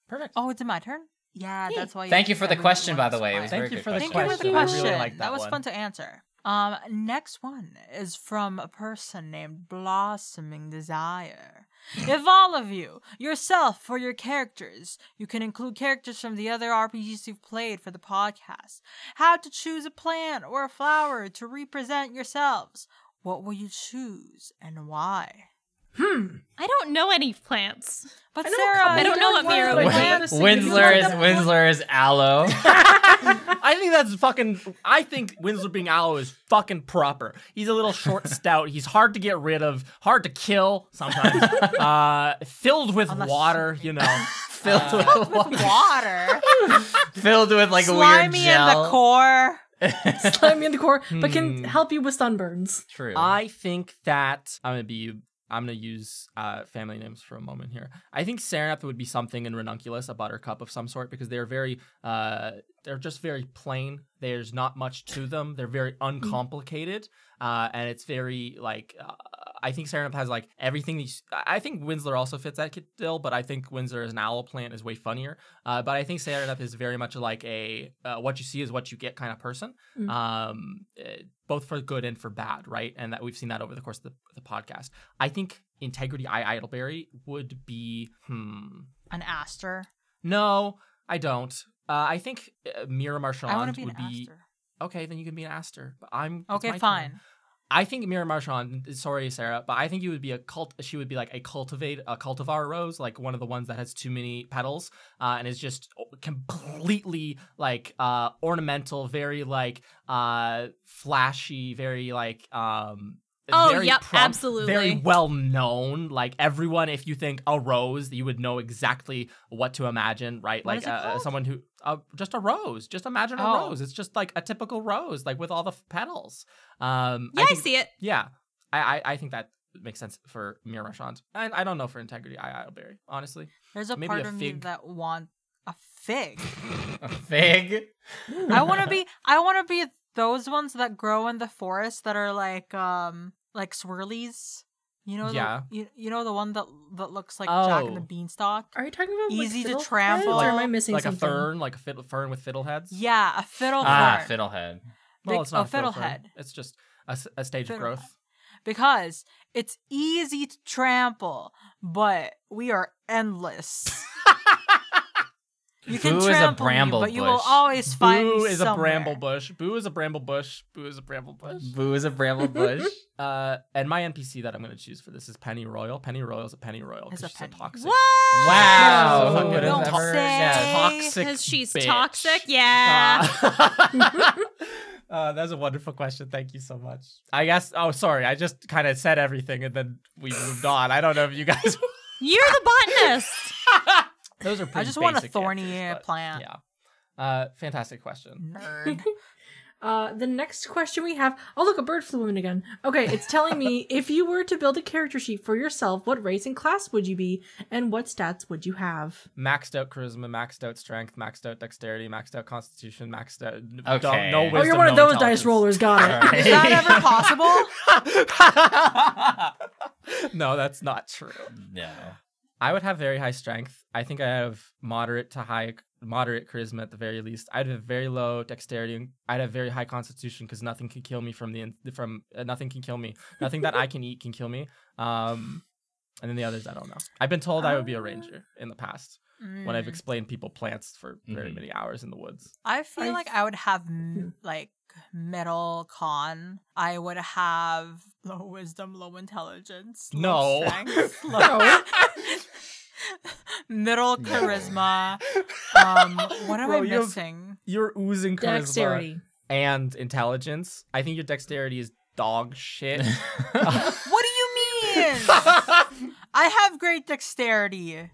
Perfect. Oh, it's my turn? Yeah, that's why. You Thank you for the question, by the way. It was Thank you for the question. Thank you for the question. Really like that that was one. Fun to answer. Um, next one is from a person named Blossoming Desire. If all of you, yourself or your characters, you can include characters from the other R P Gs you've played for the podcast, how to choose a plant or a flower to represent yourselves, what will you choose and why? Hmm. I don't know any plants. But I Sarah, I don't know what Mira would do. Winsler is Winsler is aloe. I think that's fucking. I think Winsler being aloe is fucking proper. He's a little short, stout. He's hard to get rid of, hard to kill sometimes. uh, filled with Unless water, you know. Filled uh, with water. water. Filled with like Slimy a weird gel. Slimy in the core. Slimy in the core, but can help you with sunburns. True. I think that I'm gonna be. I'm going to use uh, family names for a moment here. I think Saraneth would be something in Ranunculus, a buttercup of some sort, because they're very, uh, they're just very plain. There's not much to them. They're very uncomplicated. Uh, and it's very, like, uh, I think Saraneth has, like, everything. These, I think Winsler also fits that kid still, but I think Winsler as an owl plant is way funnier. Uh, but I think Saraneth is very much like a uh, what you see is what you get kind of person. Mm. Um, it, both for good and for bad, right? And that we've seen that over the course of the, the podcast. I think Integrity I Idleberry would be, hmm. An aster? No, I don't. Uh, I think uh, Mira Marchand I be would an be... Aster. Okay, then you can be an aster. But I'm... Okay, fine. Turn. I think Mira Marchand, sorry, Sarah, but I think you would be a cult. She would be like a cultivate, a cultivar rose, like one of the ones that has too many petals, uh, and is just completely like uh, ornamental, very like uh, flashy, very like. Um, Oh, very yep, prompt, absolutely. Very well known. Like, everyone, if you think a rose, you would know exactly what to imagine, right? What like, is it uh, someone who, uh, just a rose. Just imagine oh. a rose. It's just like a typical rose, like with all the petals. Um, yeah, I, think, I see it. Yeah, I, I, I think that makes sense for Mira Marchand. And I don't know for Integrity I Idleberry, honestly. There's a Maybe part a of fig. me that wants a fig. A fig? I want to be, I want to be those ones that grow in the forest that are like, um, like swirlies, you know. Yeah. The, you, you know the one that that looks like oh. Jack and the Beanstalk. Are you talking about easy like to trample? Like, or am I missing like something? A fern, like a fiddle, fern with fiddleheads? Yeah, a fiddle. Ah, fern. fiddlehead. Well, it's not a fiddlehead. Fern. It's just a, a stage fiddle of growth. Head. Because it's easy to trample, but we are endless. You can Boo trample is a bramble me, but bush. You will always find Boo me is somewhere. a bramble bush. Boo is a bramble bush. Boo is a bramble bush. Boo is a bramble bush. uh, and my N P C that I'm going to choose for this is Penny Royal. Penny Royal is a penny royal because she's penny. so toxic. What? Wow. No, so don't ever. Say. Yeah, toxic because she's bitch. toxic. Yeah. Uh, uh, that's a wonderful question. Thank you so much. I guess. Oh, sorry. I just kind of said everything and then we moved on. I don't know if you guys. You're the botanist. Those are pretty I just want a thorny answers, but, plant. Yeah. Uh, fantastic question. Nerd. Uh, the next question we have... Oh, look, a bird flew in again. Okay, it's telling me, if you were to build a character sheet for yourself, what race and class would you be, and what stats would you have? Maxed out charisma, maxed out strength, maxed out dexterity, maxed out constitution, maxed out... Okay. No wisdom, oh, you're one no of those dice rollers, got it. Right. Is that ever possible? No, that's not true. No. I would have very high strength. I think I have moderate to high... moderate charisma at the very least. I'd have very low dexterity, and I'd have very high constitution because nothing can kill me from the in from uh, nothing can kill me. Nothing that I can eat can kill me. Um, and then the others I don't know. I've been told uh, I would be a ranger in the past mm. when I've explained people plants for very mm. many hours in the woods. I feel I like I would have m like middle con. I would have low wisdom, low intelligence, low no. strength, low. Middle charisma. Um, what am Bro, I missing? You're, you're oozing charisma dexterity. And intelligence. I think your dexterity is dog shit. What do you mean? I have great dexterity.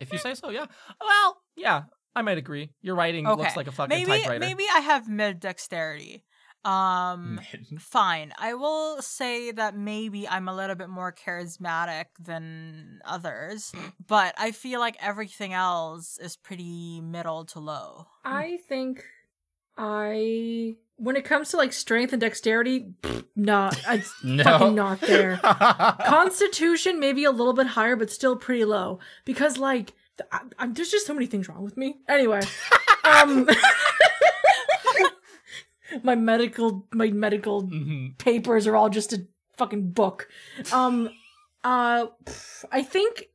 If you say so, yeah. Well, yeah, I might agree. Your writing okay. looks like a fucking maybe, typewriter. Maybe I have mid dexterity. Um, fine. I will say that maybe I'm a little bit more charismatic than others, but I feel like everything else is pretty middle to low. I think I... When it comes to, like, strength and dexterity, not, nah, it's no. fucking not there. Constitution maybe a little bit higher, but still pretty low. Because, like, I, I, there's just so many things wrong with me. Anyway. Um... My medical, my medical mm-hmm. papers are all just a fucking book. Um, uh, I think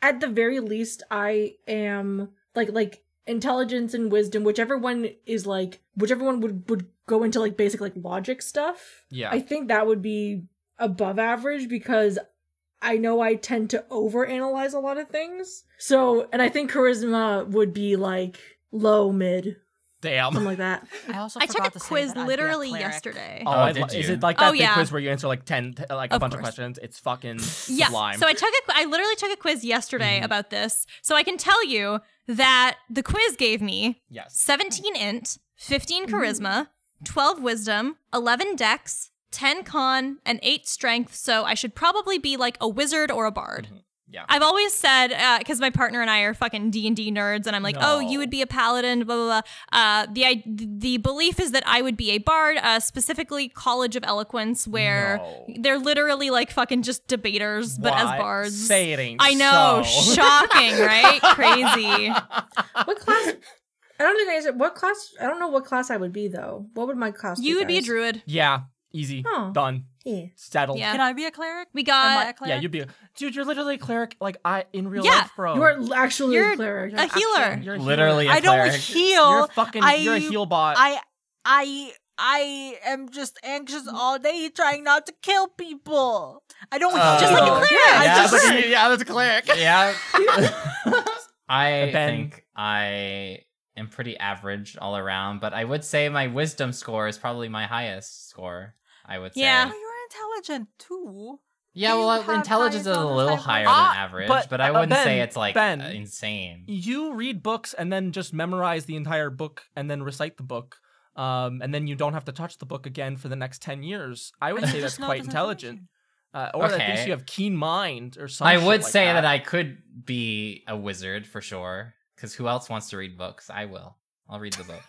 at the very least, I am like like intelligence and wisdom, whichever one is like whichever one would would go into like basic like logic stuff. Yeah, I think that would be above average because I know I tend to overanalyze a lot of things. So, and I think charisma would be like low mid. Damn. Something like that. I also I took a quiz literally yesterday. Oh, oh did you? Is it like that oh, big yeah. quiz where you answer like ten, like of a bunch course. Of questions? It's fucking yeah. sublime. So I took a, I literally took a quiz yesterday mm. about this. So I can tell you that the quiz gave me yes. seventeen int, fifteen charisma, twelve wisdom, eleven dex, ten con, and eight strength. So I should probably be like a wizard or a bard. Mm-hmm. Yeah. I've always said, because uh, my partner and I are fucking D and D nerds, and I'm like, no. oh, you would be a paladin, blah, blah, blah. Uh, the, I, the belief is that I would be a bard, uh, specifically College of Eloquence, where no. they're literally like fucking just debaters, what? But as bards. Say it ain't I know, so. Shocking, right? Crazy. What class? I don't think I said, what class? I don't know what class I would be, though. What would my class you be? You would guys? Be a druid. Yeah, easy, huh. done. Yeah. Settled. Yeah. Can I be a cleric? We got. Am I a cleric? Yeah, you'd be. A, dude, you're literally a cleric. Like I in real yeah. life, bro. You are actually you're a cleric. You're a healer. Actually, you're a literally, healer. A cleric. I don't heal. You're a fucking. I, you're a heal bot. I, I, I am just anxious all day, trying not to kill people. I don't uh, just like a cleric. Yeah, yeah, just, that's, a, yeah that's a cleric. Yeah. I ben. think I am pretty average all around, but I would say my wisdom score is probably my highest score. I would say. Yeah. Intelligent too. Yeah, you well, intelligence is a little higher than ah, average, but, but I wouldn't uh, Ben, say it's like Ben, insane. You read books and then just memorize the entire book and then recite the book, um, and then you don't have to touch the book again for the next ten years. I would say that's quite intelligent, uh, or okay. at least you have keen mind or something. I would like say that. that I could be a wizard for sure, because who else wants to read books? I will. I'll read the book.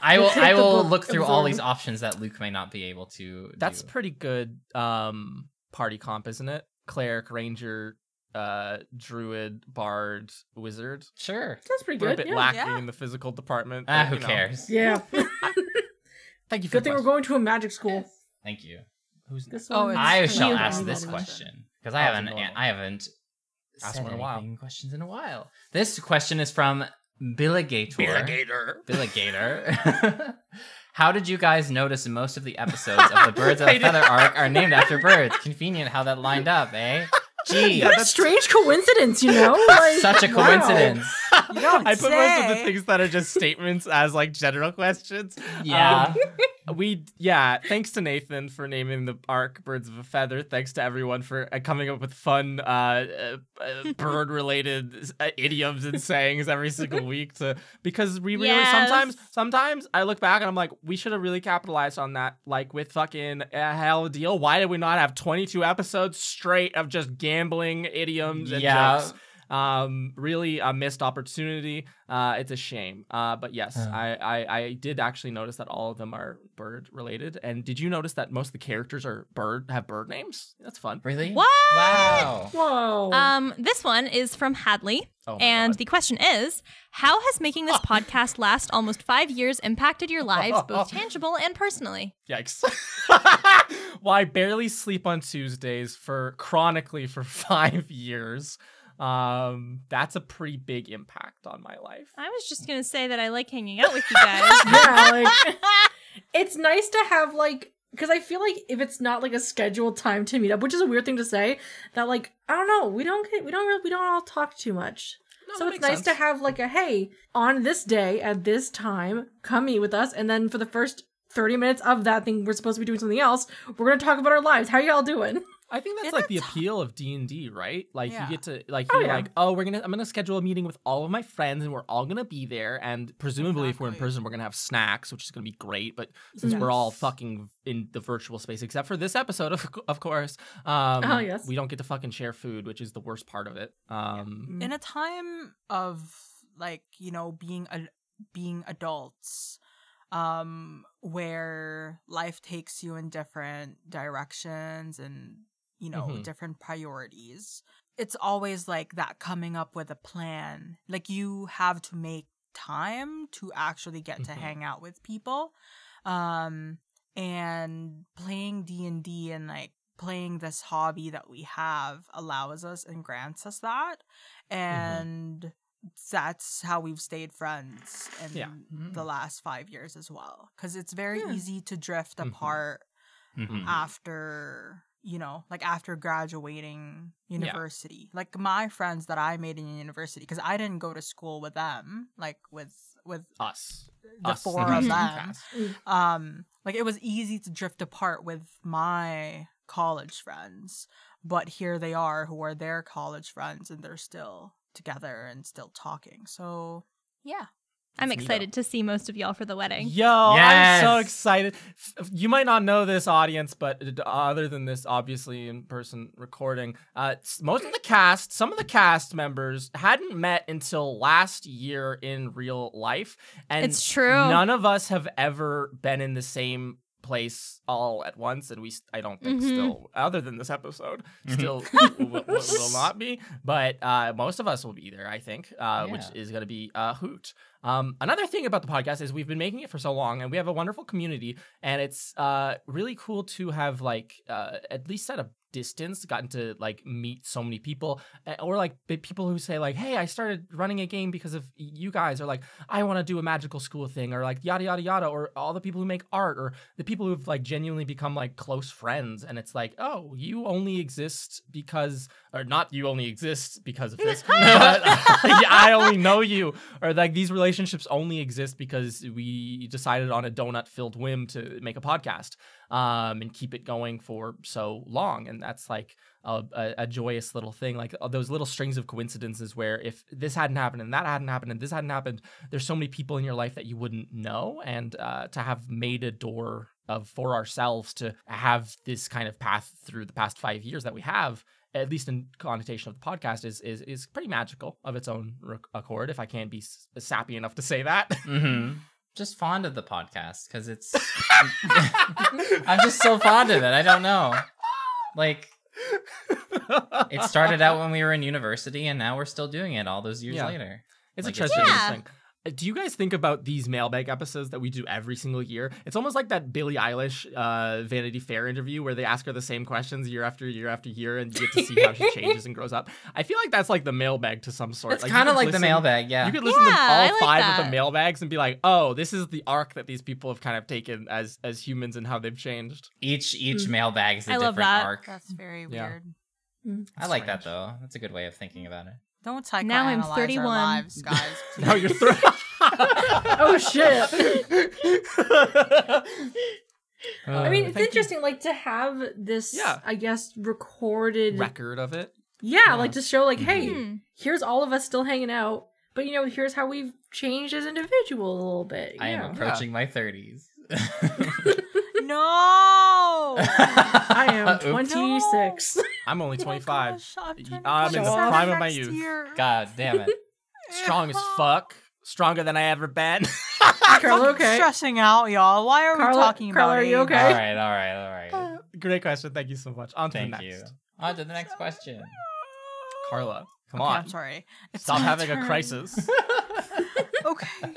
I will. I will look through all these options that Luke may not be able to. That's do. Pretty good um, party comp, isn't it? Cleric, ranger, uh, druid, bard, wizard. Sure, that's pretty good. We're a bit yeah, lacking yeah. in the physical department. Ah, but, who know. Cares? Yeah. Thank you. For good thing question. We're going to a magic school. Yes. Thank you. Who's this one? Oh, I shall ask this question because I haven't. I haven't asked one in a while. Questions in a while. This question is from. Billigator. Billigator. Billigator. How did you guys notice most of the episodes of the Birds of a Feather arc are named after birds? Convenient how that lined up, eh? Gee. What a strange coincidence, you know? Like, such a coincidence. Wow. You don't I put say. Most of the things that are just statements as like general questions. Yeah. Um, we, yeah, thanks to Nathan for naming the arc Birds of a Feather. Thanks to everyone for uh, coming up with fun uh, uh, bird-related uh, idioms and sayings every single week. To Because we really, yes. sometimes, sometimes I look back and I'm like, we should have really capitalized on that. Like with fucking uh, Hell of a Deal, why did we not have twenty-two episodes straight of just gambling idioms and yeah. jokes? Um, really a missed opportunity. Uh, it's a shame. Uh, but yes, uh. I, I, I did actually notice that all of them are bird related. And did you notice that most of the characters are bird, have bird names? That's fun. Really? What? Wow. Whoa. Um, this one is from Hadley. Oh and God. The question is, how has making this oh. podcast last almost five years impacted your lives, both tangible and personally? Yikes. Well, I barely sleep on Tuesdays for chronically for five years. Um, that's a pretty big impact on my life. I was just gonna say that I like hanging out with you guys. Yeah, like, it's nice to have, like, because I feel like if it's not like a scheduled time to meet up, which is a weird thing to say, that like I don't know, we don't get, we don't really, we don't all talk too much. No, so it's nice sense. to have like a hey on this day at this time, come meet with us, and then for the first thirty minutes of that thing, we're supposed to be doing something else. We're gonna talk about our lives. How y'all doing? I think that's, yeah, like, that's... the appeal of D and D, right? Like, yeah. you get to, like, oh, you're yeah. like, oh, we're gonna, I'm gonna schedule a meeting with all of my friends, and we're all gonna be there, and presumably, exactly. if we're in person, we're gonna have snacks, which is gonna be great, but since yes. we're all fucking in the virtual space, except for this episode, of, of course, um, oh, yes. we don't get to fucking share food, which is the worst part of it. Um, in a time of, like, you know, being a, being adults, um, where life takes you in different directions and, you know, mm-hmm. different priorities. It's always like that coming up with a plan. Like you have to make time to actually get mm-hmm. to hang out with people. Um, and playing D and D and like playing this hobby that we have allows us and grants us that. And mm-hmm. that's how we've stayed friends in yeah. mm-hmm. the last five years as well. Because it's very yeah. easy to drift mm-hmm. apart mm-hmm. after... you know, like after graduating university, yeah. like my friends that I made in university, because I didn't go to school with them, like with with us, the us. four of them. Um, like it was easy to drift apart with my college friends, but here they are, who are their college friends, and they're still together and still talking. So yeah. I'm it's excited neato. to see most of y'all for the wedding. Yo, yes. I'm so excited. You might not know this, audience, but other than this, obviously, in-person recording, uh, most of the cast, some of the cast members hadn't met until last year in real life. And it's true. None of us have ever been in the same place all at once, and we I don't think mm-hmm. still, other than this episode, mm-hmm. still will, will, will not be, but uh, most of us will be there, I think, uh, yeah. which is going to be a hoot. Um, another thing about the podcast is we've been making it for so long, and we have a wonderful community, and it's uh, really cool to have, like, uh, at least set a distance, gotten to, like, meet so many people, or, like, people who say, like, hey, I started running a game because of you guys, or, like, I want to do a magical school thing, or, like, yada, yada, yada, or all the people who make art, or the people who've, like, genuinely become, like, close friends, and it's like, oh, you only exist because, or not you only exist because of this, but I only know you, or, like, these relationships Relationships only exist because we decided on a donut-filled whim to make a podcast um, and keep it going for so long. And that's like a, a, a joyous little thing, like those little strings of coincidences where if this hadn't happened and that hadn't happened and this hadn't happened, there's so many people in your life that you wouldn't know. And uh, to have made a door of for ourselves to have this kind of path through the past five years that we have, at least in connotation of the podcast, is is is pretty magical of its own accord, if I can be s sappy enough to say that. Mm-hmm. Just fond of the podcast, because it's... I'm just so fond of it. I don't know. Like, it started out when we were in university, and now we're still doing it all those years yeah. later. It's like, a treasure yeah. thing. Do you guys think about these mailbag episodes that we do every single year? It's almost like that Billie Eilish uh, Vanity Fair interview where they ask her the same questions year after year after year and you get to see how she changes and grows up. I feel like that's like the mailbag to some sort. It's like kind of like listen, the mailbag, yeah. You could listen yeah, to all like five that. of the mailbags and be like, oh, this is the arc that these people have kind of taken as as humans and how they've changed. Each each mm. mailbag is a I different love that. arc. That's very yeah. weird. Mm. That's I like strange. that, though. That's a good way of thinking about it. Don't psychoanalyze our lives, guys. Now I'm thirty-one. No, you're thirty. Oh shit. Uh, I mean, it's interesting, you... like, to have this, yeah. I guess, recorded... record of it. Yeah, yeah. Like, to show, like, hey, mm-hmm. here's all of us still hanging out, but, you know, here's how we've changed as individuals a little bit. I yeah. am approaching yeah. my thirties. No! I am twenty-six. No. I'm only twenty-five. Gosh, I'm, I'm in the prime of my youth. Year. God damn it. Strong as fuck. Stronger than I ever been. Carl, okay. Stressing out, y'all. Why are Carl, we talking Carl, about it? Are you okay? All right, all right, all right. Uh, Great question. Thank you so much. On to Thank the next. You. On to the next question. Carla, come okay, on. I'm sorry. It's Stop having turn. a crisis. Okay.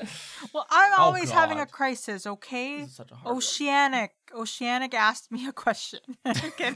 Well, I'm oh, always God. having a crisis, okay? This is such a hard Oceanic. One. Oceanic asked me a question. Okay.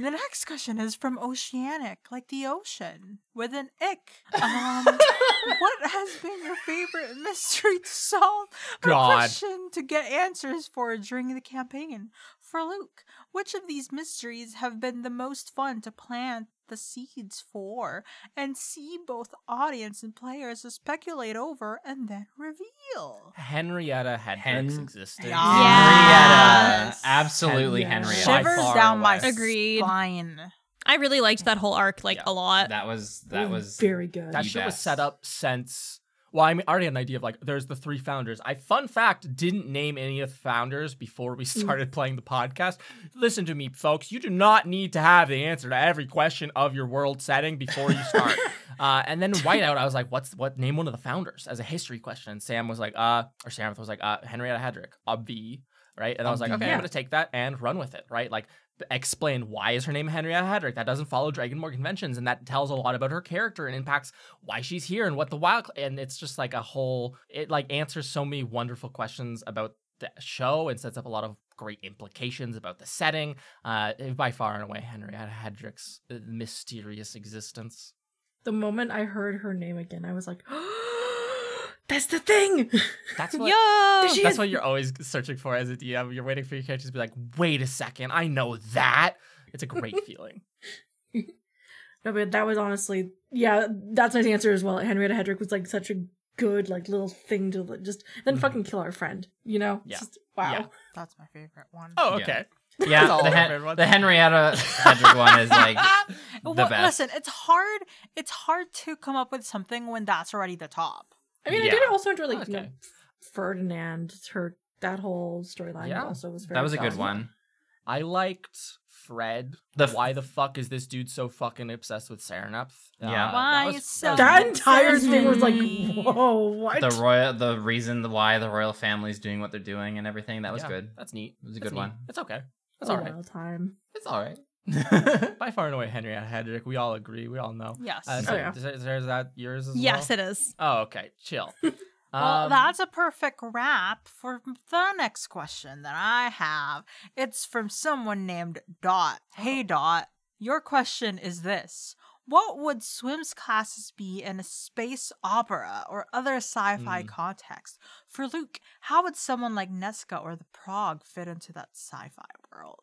The next question is from Oceanic, like the ocean, with an ick. Um, what has been your favorite mystery to solve? God. A question to get answers for during the campaign. For Luke, which of these mysteries have been the most fun to plant the seeds for and see both audience and players speculate over and then reveal? Henrietta Hedrick's Hen existence. Yes. Henrietta. Absolutely Henrietta. Henrietta. Shivers Far down away. my Agreed. spine. I really liked that whole arc, like, yeah, a lot. That was, that really was very good. That shit was set up since... Well, I mean, I already had an idea of, like, there's the three founders. I, fun fact, didn't name any of the founders before we started playing the podcast. Listen to me, folks. You do not need to have the answer to every question of your world setting before you start. uh, and then Whiteout, I was like, what's what? Name one of the founders as a history question. And Sam was like, uh, or Saraneth was like, uh, Henrietta Hedrick, obvi, right? And I was like, okay, yeah. I'm going to take that and run with it, right? Like, explain why is her name Henrietta Hedrick. That doesn't follow Dragonborn conventions, and that tells a lot about her character and impacts why she's here and what the wild. And it's just like a whole. It like answers so many wonderful questions about the show and sets up a lot of great implications about the setting. Uh, by far and away, Henrietta Hedrick's mysterious existence. The moment I heard her name again, I was like, that's the thing. That's what, Yo, that's what you're always searching for as a D M. You're waiting for your characters to be like, wait a second, I know that. It's a great feeling. No, but that was honestly, yeah, that's my answer as well. Henrietta Hedrick was like such a good like little thing to just, then mm-hmm. fucking kill our friend, you know? Yeah. Just, wow. Yeah. That's my favorite one. Oh, okay. Yeah, yeah the, Hen the Henrietta Hedrick one is like the well, best. Listen, it's hard. It's hard to come up with something when that's already the top. I mean, yeah. I did also enjoy, like, oh, okay. you know, Ferdinand, her, that whole storyline yeah. also was very That was awesome. a good one. I liked Fred. The Why the fuck is this dude so fucking obsessed with Saraneth? Yeah. Uh, why that was, so That entire thing was like, whoa, what? The royal, the reason the why the royal family's doing what they're doing and everything. That was yeah, good. That's neat. It was a that's good neat. one. It's okay. It's all right. Time. It's all right. By far and away, Henrietta Hedrick. We all agree. We all know. Yes. Uh, so, oh, yeah. is, is, is that yours as yes, well? Yes, it is. Oh, okay. Chill. um, well, that's a perfect wrap for the next question that I have. It's from someone named Dot. Hey, Dot. Your question is this. What would swim's classes be in a space opera or other sci-fi mm. context? For Luke, how would someone like Nesca or the Prague fit into that sci-fi world?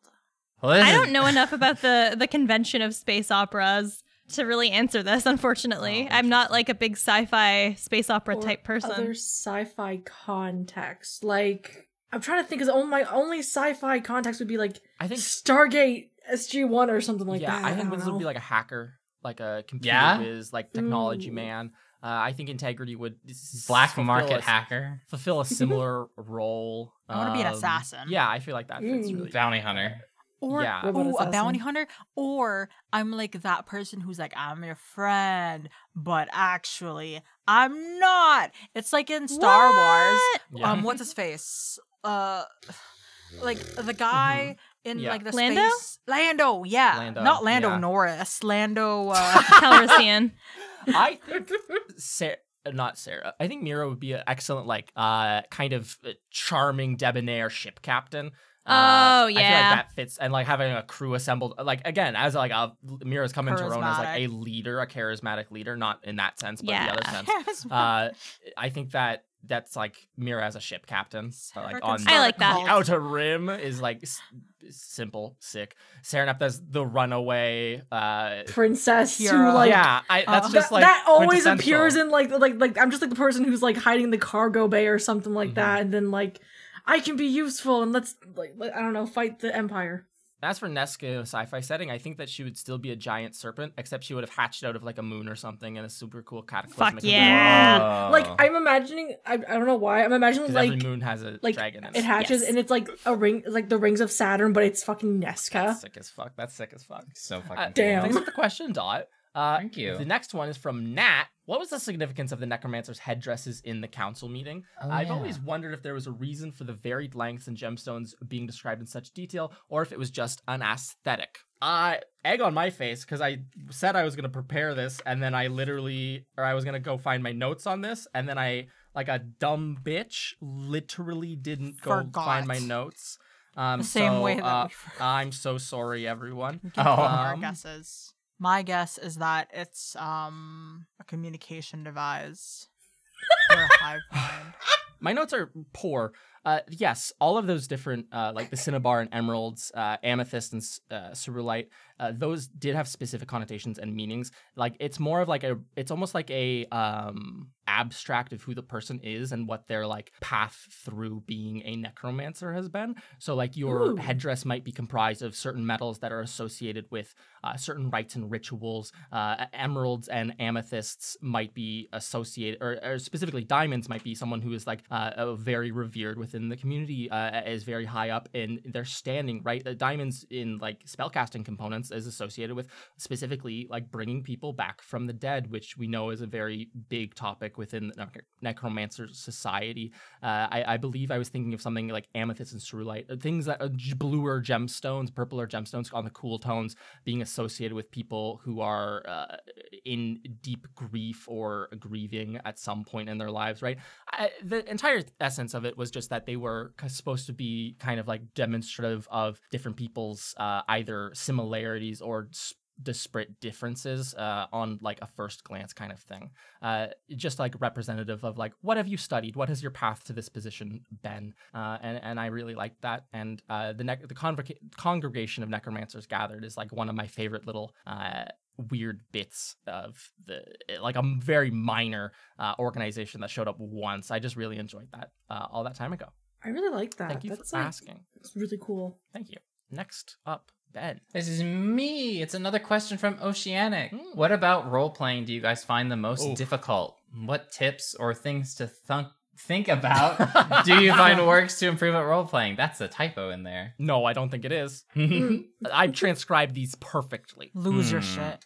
Well, I don't know enough about the, the convention of space operas to really answer this, unfortunately. Oh, I'm not like a big sci-fi space opera or type person. Other sci-fi context. Like, I'm trying to think, because my only sci-fi context would be like I think Stargate S G one or something like yeah, that. Yeah, I, I think this know. would be like a hacker, like a computer yeah? whiz, like technology Ooh. man. Uh, I think Integrity would black market a, hacker fulfill a similar role. I want to um, be an assassin. Yeah, I feel like that fits mm. really bounty hunter. Or yeah. ooh, a bounty hunter, or I'm like that person who's like, I'm your friend, but actually I'm not. It's like in Star what? Wars. Yeah. Um, what's his face? Uh, like the guy mm-hmm. in yeah. like the Lando? space. Lando, yeah, Lando, not Lando yeah. Norris, Lando uh, Calrissian. I think Sarah, not Sarah. I think Mira would be an excellent, like, uh, kind of charming, debonair ship captain. Uh, oh yeah, I feel like that fits, and like having a crew assembled, like again, as like a Mira's coming to her own as like a leader, a charismatic leader, not in that sense, but yeah. the other sense. Uh, I think that that's like Mira as a ship captain, so like on I like that. The outer rim is like simple, sick. Saraneth as the runaway uh, princess hero. Who, like, yeah, I, that's uh, just like that, that always appears in like like like I'm just like the person who's like hiding in the cargo bay or something like mm-hmm. that, and then like I can be useful and let's like I don't know fight the Empire. As for Nesca in a sci-fi setting, I think that she would still be a giant serpent, except she would have hatched out of like a moon or something in a super cool cataclysmic. Fuck yeah! Whoa. Like I'm imagining, I, I don't know why, I'm imagining like every moon has a like, dragon in it. It hatches yes. and it's like a ring, like the rings of Saturn, but it's fucking Nesca. That's sick as fuck. That's sick as fuck. So fucking uh, damn. Cool. Thanks for the question, Dot. Uh, Thank you. The next one is from Nat. What was the significance of the necromancer's headdresses in the council meeting? Oh, I've yeah. always wondered if there was a reason for the varied lengths and gemstones being described in such detail, or if it was just an aesthetic. Uh, egg on my face, because I said I was going to prepare this, and then I literally, or I was going to go find my notes on this, and then I, like a dumb bitch, literally didn't go Forgot. find my notes. Um, the same so, way that uh, we I'm so sorry, everyone. We can oh. um, our guesses. My guess is that it's um a communication device. Or a hive mind. My notes are poor. Uh, yes, all of those different, uh, like the cinnabar and emeralds, uh, amethyst and uh, cerulite, uh, those did have specific connotations and meanings. Like it's more of like a, it's almost like a um, abstract of who the person is and what their like path through being a necromancer has been. So like your Ooh. headdress might be comprised of certain metals that are associated with uh, certain rites and rituals. Uh, emeralds and amethysts might be associated, or, or specifically diamonds might be someone who is like uh, very revered with within the community, uh, is very high up in their standing, right? The diamonds in like spellcasting components is associated with specifically like bringing people back from the dead, which we know is a very big topic within the necr necromancer society. Uh, I, I believe I was thinking of something like amethyst and cerulite, things that uh, bluer gemstones, purpler gemstones on the cool tones being associated with people who are uh, in deep grief or grieving at some point in their lives, right? I, the entire essence of it was just that that they were supposed to be kind of like demonstrative of different people's uh, either similarities or disparate differences uh, on like a first glance kind of thing. Uh, just like representative of like, what have you studied? What has your path to this position been? Uh, and, and I really liked that. And uh, the, ne the convoca- congregation of necromancers gathered is like one of my favorite little uh, weird bits of the, like a very minor uh, organization that showed up once. I just really enjoyed that uh, all that time ago. I really like that. Thank you That's for like, asking. It's really cool. Thank you. Next up, Ben. This is me. It's another question from Oceanic. Mm. What about role-playing do you guys find the most Oof. difficult? What tips or things to thunk think about do you find works to improve at role-playing? That's a typo in there. No, I don't think it is. I've transcribed these perfectly. Lose mm. your shit.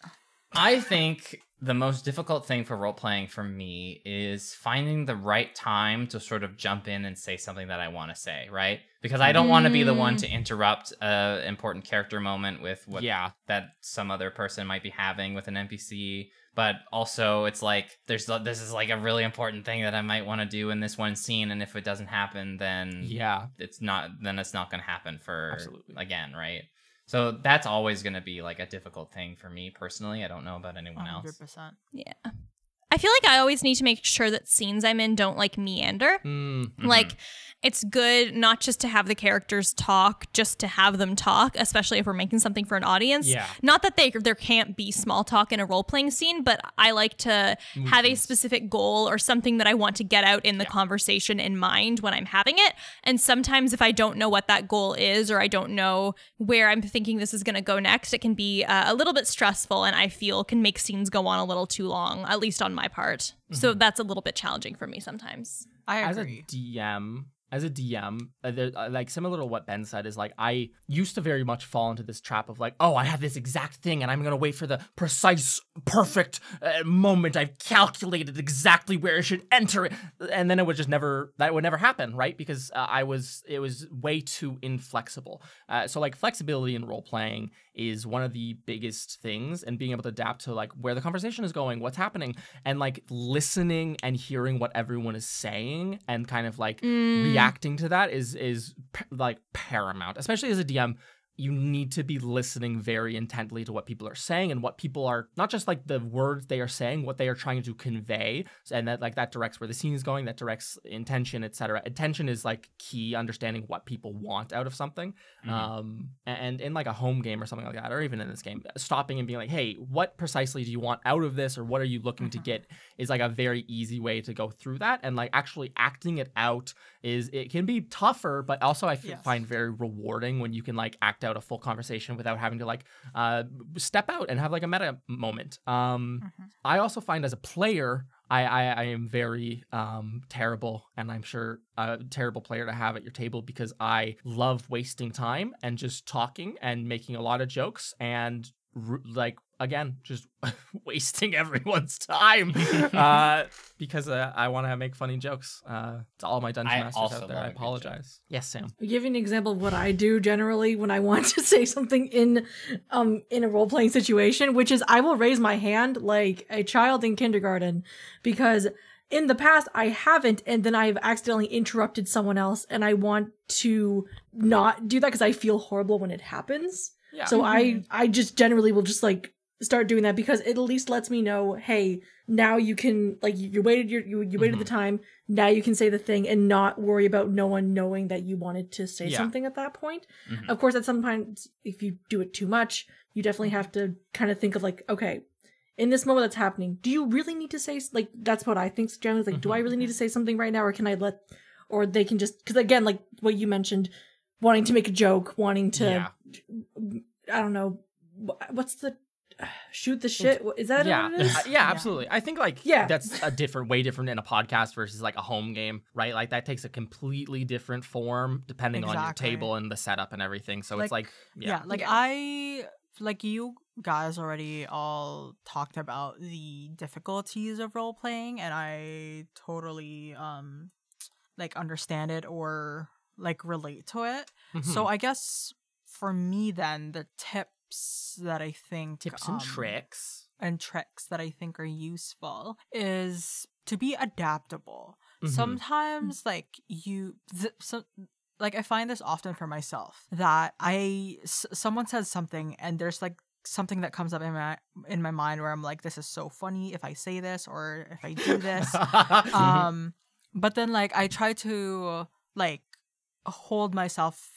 I think the most difficult thing for role-playing for me is finding the right time to sort of jump in and say something that I want to say, right? Because I don't mm. want to be the one to interrupt an important character moment with what yeah. that some other person might be having with an N P C. But also, it's like, there's this is like a really important thing that I might want to do in this one scene, and if it doesn't happen, then yeah, it's not then it's not going to happen for Absolutely. again, right? So that's always going to be like a difficult thing for me personally. I don't know about anyone else. one hundred percent. Yeah. I feel like I always need to make sure that scenes I'm in don't like meander. Mm-hmm. Like it's good not just to have the characters talk, just to have them talk, especially if we're making something for an audience. Yeah. Not that they there can't be small talk in a role-playing scene, but I like to mm-hmm. have a specific goal or something that I want to get out in the yeah. conversation in mind when I'm having it. And sometimes if I don't know what that goal is or I don't know where I'm thinking this is going to go next, it can be uh, a little bit stressful and I feel can make scenes go on a little too long, at least on my part. Mm-hmm. So that's a little bit challenging for me sometimes. I agree. As a D M, as a D M, uh, there, uh, like similar to what Ben said is like, I used to very much fall into this trap of like, oh, I have this exact thing and I'm going to wait for the precise, perfect uh, moment. I've calculated exactly where I should enter it. And then it would just never, that would never happen, right? Because uh, I was, it was way too inflexible. Uh, so like flexibility in role-playing is one of the biggest things, and being able to adapt to like where the conversation is going, what's happening, and like listening and hearing what everyone is saying and kind of like mm. reacting to that is is like paramount, especially as a D M. you need to be listening very intently to what people are saying and what people are, not just like the words they are saying, what they are trying to convey. And that like that directs where the scene is going, that directs intention, et cetera. Intention is like key, understanding what people want out of something. Mm-hmm. Um, and in like a home game or something like that, or even in this game, stopping and being like, hey, what precisely do you want out of this? Or what are you looking mm-hmm. to get is like a very easy way to go through that. And like actually acting it out is, it can be tougher, but also I yes. find very rewarding when you can like act out a full conversation without having to like uh step out and have like a meta moment. um mm-hmm. I also find as a player I, I I am very um terrible, and I'm sure a terrible player to have at your table, because I love wasting time and just talking and making a lot of jokes and like again just wasting everyone's time uh because uh, I want to make funny jokes uh to all my dungeon I masters out there. I apologize. Yes, Sam. I'll give you an example of what I do generally when I want to say something in um in a role-playing situation, which is I will raise my hand like a child in kindergarten, because in the past I haven't, and then I've accidentally interrupted someone else, and I want to not do that because I feel horrible when it happens. Yeah. So I, I just generally will just like start doing that, because it at least lets me know, hey, now you can like you, you waited your you, you waited mm-hmm. the time. Now you can say the thing and not worry about no one knowing that you wanted to say yeah. something at that point. Mm-hmm. Of course, at sometimes if you do it too much, you definitely have to kind of think of like, okay, in this moment that's happening, do you really need to say like that's what I think generally like, mm-hmm. do I really need to say something right now, or can I let, or they can just, because again like what you mentioned, wanting to make a joke, wanting to, yeah. I don't know, what's the, uh, shoot the shit? Is that yeah. what it is? Yeah, absolutely. Yeah. I think like yeah. that's a different, way different in a podcast versus like a home game, right? Like that takes a completely different form depending exactly. on your table and the setup and everything. So like, it's like, yeah. yeah like yeah. I, like you guys already all talked about the difficulties of role playing, and I totally um like understand it or like relate to it. Mm-hmm. So I guess for me then, the tips that I think tips um, and tricks and tricks that I think are useful is to be adaptable. Mm-hmm. Sometimes like you so, like I find this often for myself, that I s someone says something and there's like something that comes up in my in my mind where I'm like, this is so funny if I say this or if I do this. um but then like I try to like hold myself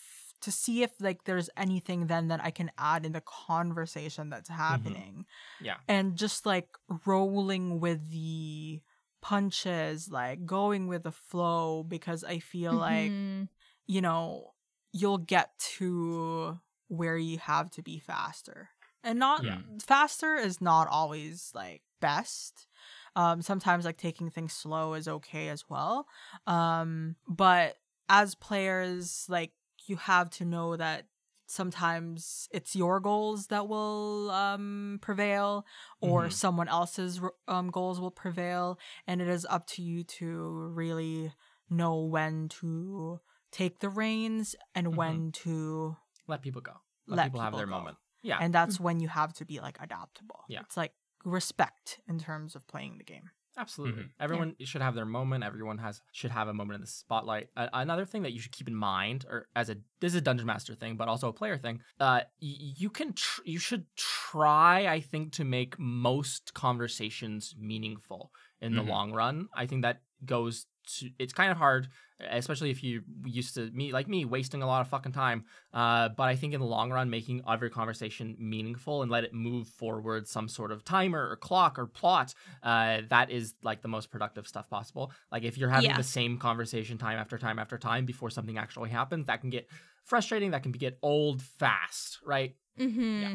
to see if like there's anything then that I can add in the conversation that's happening. Mm-hmm. Yeah. And just like rolling with the punches, like going with the flow, because I feel mm-hmm. like, you know, you'll get to where you have to be faster. And not yeah. faster is not always like best. Um sometimes like taking things slow is okay as well. Um but as players, like you have to know that sometimes it's your goals that will um, prevail, or mm-hmm. someone else's um, goals will prevail, and it is up to you to really know when to take the reins and mm-hmm. when to let people go, let, let people have their go. moment. Yeah, and that's mm-hmm. when you have to be like adaptable. Yeah, it's like respect in terms of playing the game. Absolutely. Mm-hmm. Everyone yeah. should have their moment. Everyone has should have a moment in the spotlight. Uh, another thing that you should keep in mind, or as a this is a dungeon master thing, but also a player thing, uh, you can tr you should try, I think, to make most conversations meaningful in mm-hmm. the long run. I think that goes to, it's kind of hard, especially if you used to me like me wasting a lot of fucking time. Uh, but I think in the long run, making every conversation meaningful and let it move forward some sort of timer or clock or plot, uh, that is like the most productive stuff possible. Like if you're having yeah. the same conversation time after time after time before something actually happens, that can get frustrating. That can get old fast, right? Mm-hmm. Yeah.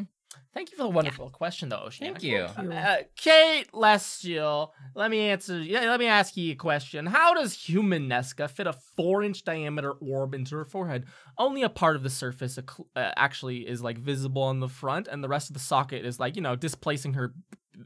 Thank you for the wonderful yeah. question, though, Oceana. Thank you. Uh, Kate Lestiel, let me answer. Let me ask you a question. How does human Nesca fit a four-inch diameter orb into her forehead? Only a part of the surface actually is like visible on the front, and the rest of the socket is like, you know, displacing her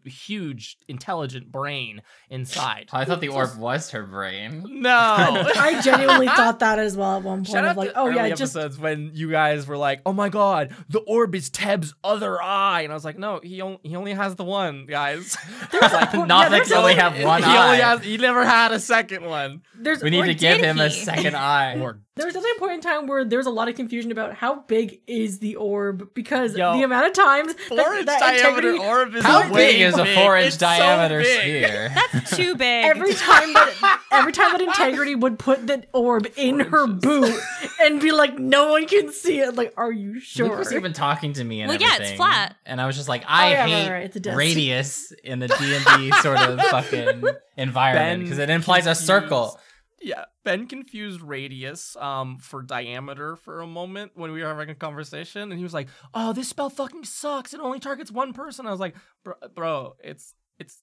huge, intelligent brain inside. I thought the orb was her brain. No. I genuinely thought that as well at one point. Shout out like, to oh, early yeah, just... episodes when you guys were like, oh my god, the orb is Teb's other eye. And I was like, no, he, on he only has the one, guys. There's like, Nothic's yeah, only have one he eye. Only has, he never had a second one. There's, we need to give him he? a second eye. Or there's definitely a point in time where there's a lot of confusion about how big is the orb, because Yo, the amount of times four-inch diameter integrity, orb is how big is a four-inch diameter so sphere? That's too big. Every time that every time that Integrity would put the orb in four her inches. boot and be like, no one can see it. Like, are you sure? Luke was even talking to me and well, everything. Yeah, it's flat. And I was just like, I oh, yeah, hate right, right. radius in the D and D sort of fucking environment because it implies confused. a circle. Yeah, Ben confused radius um, for diameter for a moment when we were having a conversation, and he was like, "Oh, this spell fucking sucks. It only targets one person." I was like, "Bro, bro it's it's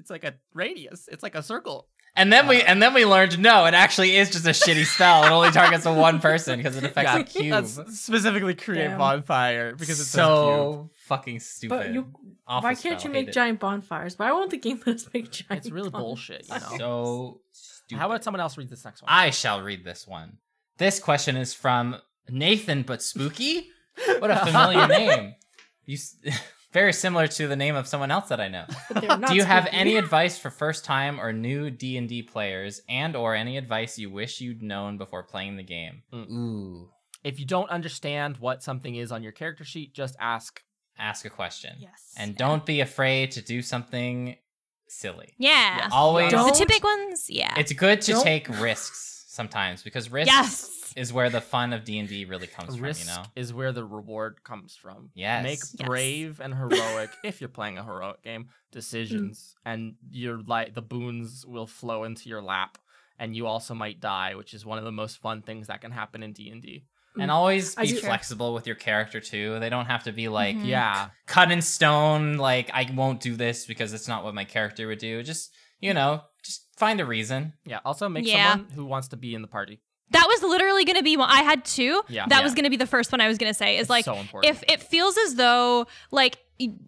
it's like a radius. It's like a circle." And then uh, we and then we learned no, it actually is just a shitty spell. It only targets a one person because it affects yeah, a cube. That's specifically create Damn. bonfire because it's so a fucking stupid. But you, why can't spell. you make giant bonfires? Why won't the game let us make giant? It's really bonfires? bullshit. You know? So. Stupid. How about someone else read this next one? I shall read this one. This question is from Nathan But Spooky. What a familiar name. You, very similar to the name of someone else that I know. Do you spooky. have any advice for first-time or new D and D players, and or any advice you wish you'd known before playing the game? Mm. Ooh. If you don't understand what something is on your character sheet, just ask. Ask a question. Yes. And don't be afraid to do something silly. Yeah. Yes. Always. Don't, the two big ones. Yeah. It's good to don't. take risks sometimes, because risk yes. is where the fun of D and D really comes risk from, you know? Is where the reward comes from. Yes. Make yes. brave and heroic, if you're playing a heroic game, decisions, mm. and your like the boons will flow into your lap, and you also might die, which is one of the most fun things that can happen in D and D. And always be flexible with your character too. They don't have to be like, mm-hmm. yeah, cut in stone. Like, I won't do this because it's not what my character would do. Just, you know, just find a reason. Yeah. Also, make yeah. someone who wants to be in the party. That was literally going to be one. I had two. Yeah. That yeah. was going to be the first one I was going to say. Is it's like, so if it feels as though like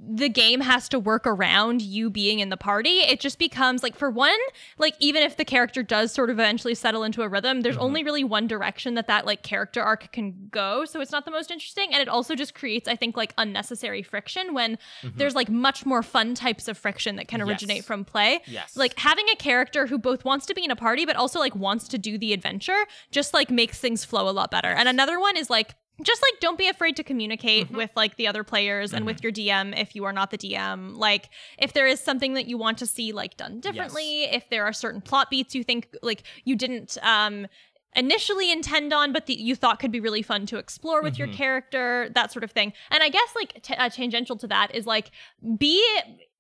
the game has to work around you being in the party, it just becomes like, for one, like even if the character does sort of eventually settle into a rhythm, there's mm-hmm. only really one direction that that like character arc can go. So it's not the most interesting. And it also just creates, I think, like unnecessary friction when mm-hmm. there's like much more fun types of friction that can originate yes. from play. Yes. Like having a character who both wants to be in a party, but also like wants to do the adventure just like makes things flow a lot better. And another one is like, just like, don't be afraid to communicate mm-hmm. with like the other players mm-hmm. and with your D M if you are not the D M. Like, if there is something that you want to see like done differently, yes. if there are certain plot beats you think like you didn't um, initially intend on, but that you thought could be really fun to explore with mm-hmm. your character, that sort of thing. And I guess like t uh, tangential to that is like, be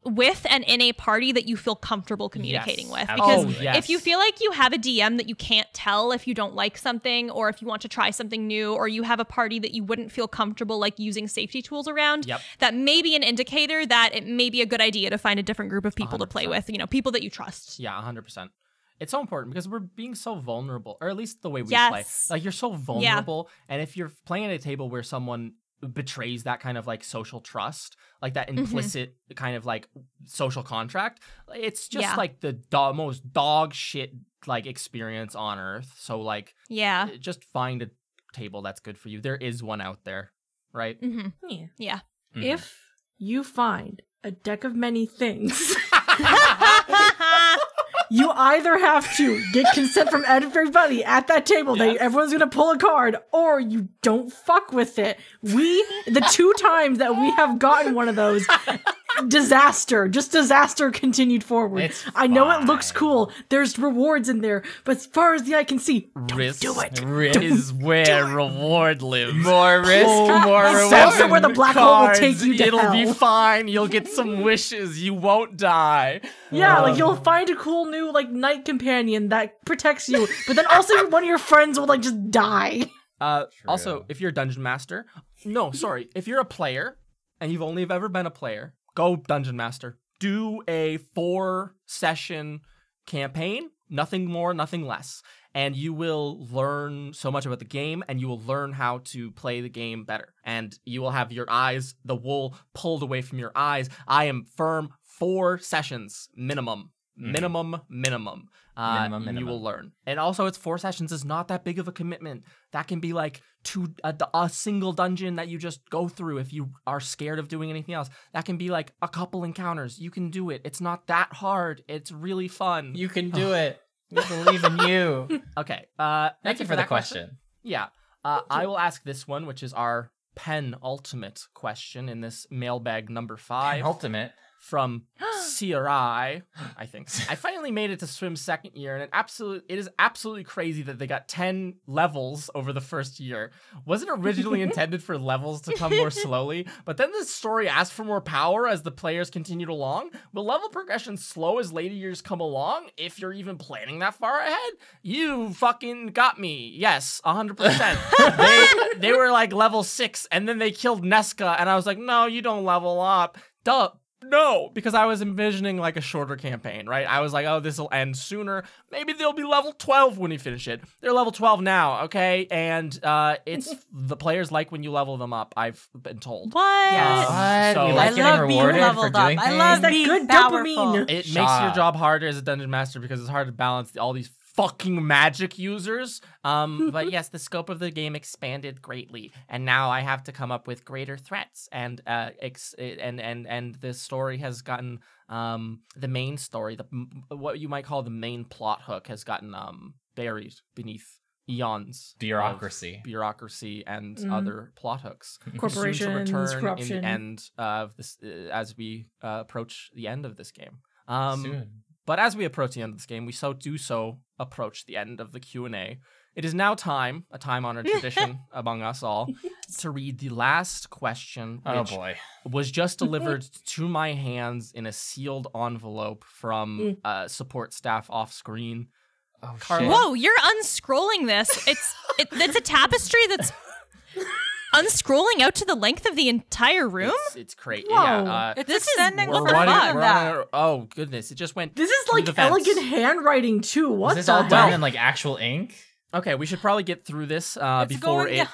with and in a party that you feel comfortable communicating yes. with. Because oh, yes. if you feel like you have a D M that you can't tell if you don't like something, or if you want to try something new, or you have a party that you wouldn't feel comfortable like using safety tools around, yep. that may be an indicator that it may be a good idea to find a different group of people one hundred percent. To play with, you know, people that you trust. Yeah, one hundred percent. It's so important because we're being so vulnerable, or at least the way we yes. play. Like, you're so vulnerable. Yeah. And if you're playing at a table where someone betrays that kind of like social trust, like that implicit mm-hmm. kind of like social contract, it's just yeah. like the do most dog shit like experience on earth. So like, yeah, just find a table that's good for you. There is one out there, right? Mm-hmm. Yeah. yeah. Mm-hmm. If you find a deck of many things, you either have to get consent from everybody at that table yes. that everyone's going to pull a card, or you don't fuck with it. We, the two times that we have gotten one of those, disaster, just disaster continued forward. It's I fine. know it looks cool. There's rewards in there, but as far as the eye can see, don't risk, do it. Risk don't is where reward lives. More risk, oh, more reward. That's where the black hole will take you to It'll hell. be fine. You'll get some wishes. You won't die. Yeah, um. like you'll find a cool new like knight companion that protects you, but then also one of your friends will like just die. Uh, also, if you're a dungeon master, no, sorry, if you're a player and you've only ever been a player, go dungeon master. Do a four session campaign. Nothing more, nothing less. And you will learn so much about the game, and you will learn how to play the game better. And you will have your eyes, the wool pulled away from your eyes. I am firm, four sessions minimum. Minimum, mm. minimum. Uh, minimum, minimum. You will learn. And also, it's four sessions is not that big of a commitment. That can be like two, a, a single dungeon that you just go through if you are scared of doing anything else. That can be like a couple encounters. You can do it. It's not that hard. It's really fun. You can do it. We believe in you. Okay. Uh, Thank you for, for the question. question. Yeah. Uh, I will ask this one, which is our penultimate question in this mailbag number five. Penultimate? From C R I, I think. I finally made it to swim second year, and it absolutely it is absolutely crazy that they got ten levels over the first year. Wasn't originally intended for levels to come more slowly, but then the story asked for more power as the players continued along. Will level progression slow as later years come along? If you're even planning that far ahead, you fucking got me. Yes, a hundred percent. They they were like level six, and then they killed Nesca, and I was like, no, you don't level up. Duh. No, because I was envisioning like a shorter campaign, right? I was like, oh, this will end sooner. Maybe they'll be level twelve when you finish it. They're level twelve now, okay? And uh, it's the players like when you level them up, I've been told. What? Yes. What? So, you like I getting love rewarded being leveled for doing up. Things? I love that good dopamine. It Shut makes up. Your job harder as a dungeon master because it's hard to balance all these fucking magic users. Um, but yes, the scope of the game expanded greatly, and now I have to come up with greater threats. And uh, ex and and and the story has gotten um the main story, the what you might call the main plot hook, has gotten um buried beneath eons bureaucracy, bureaucracy, and mm. other plot hooks. Corporations, return corruption. In the end of this, uh, as we uh, approach the end of this game. Um, Soon. But as we approach the end of this game, we so do so approach the end of the Q and A. It is now time, a time-honored tradition among us all, yes. to read the last question, oh, which boy. was just delivered to my hands in a sealed envelope from uh, support staff off-screen. Oh, shit. Whoa, you're unscrolling this. It's it, it's a tapestry that's unscrolling out to the length of the entire room? It's, it's crazy. Yeah, uh, it's this extending is, what the running, fuck? Running, oh, goodness. It just went This is like elegant handwriting, too. What is this the all done hell? In, like, actual ink? Okay, we should probably get through this uh, before going, it... Yeah.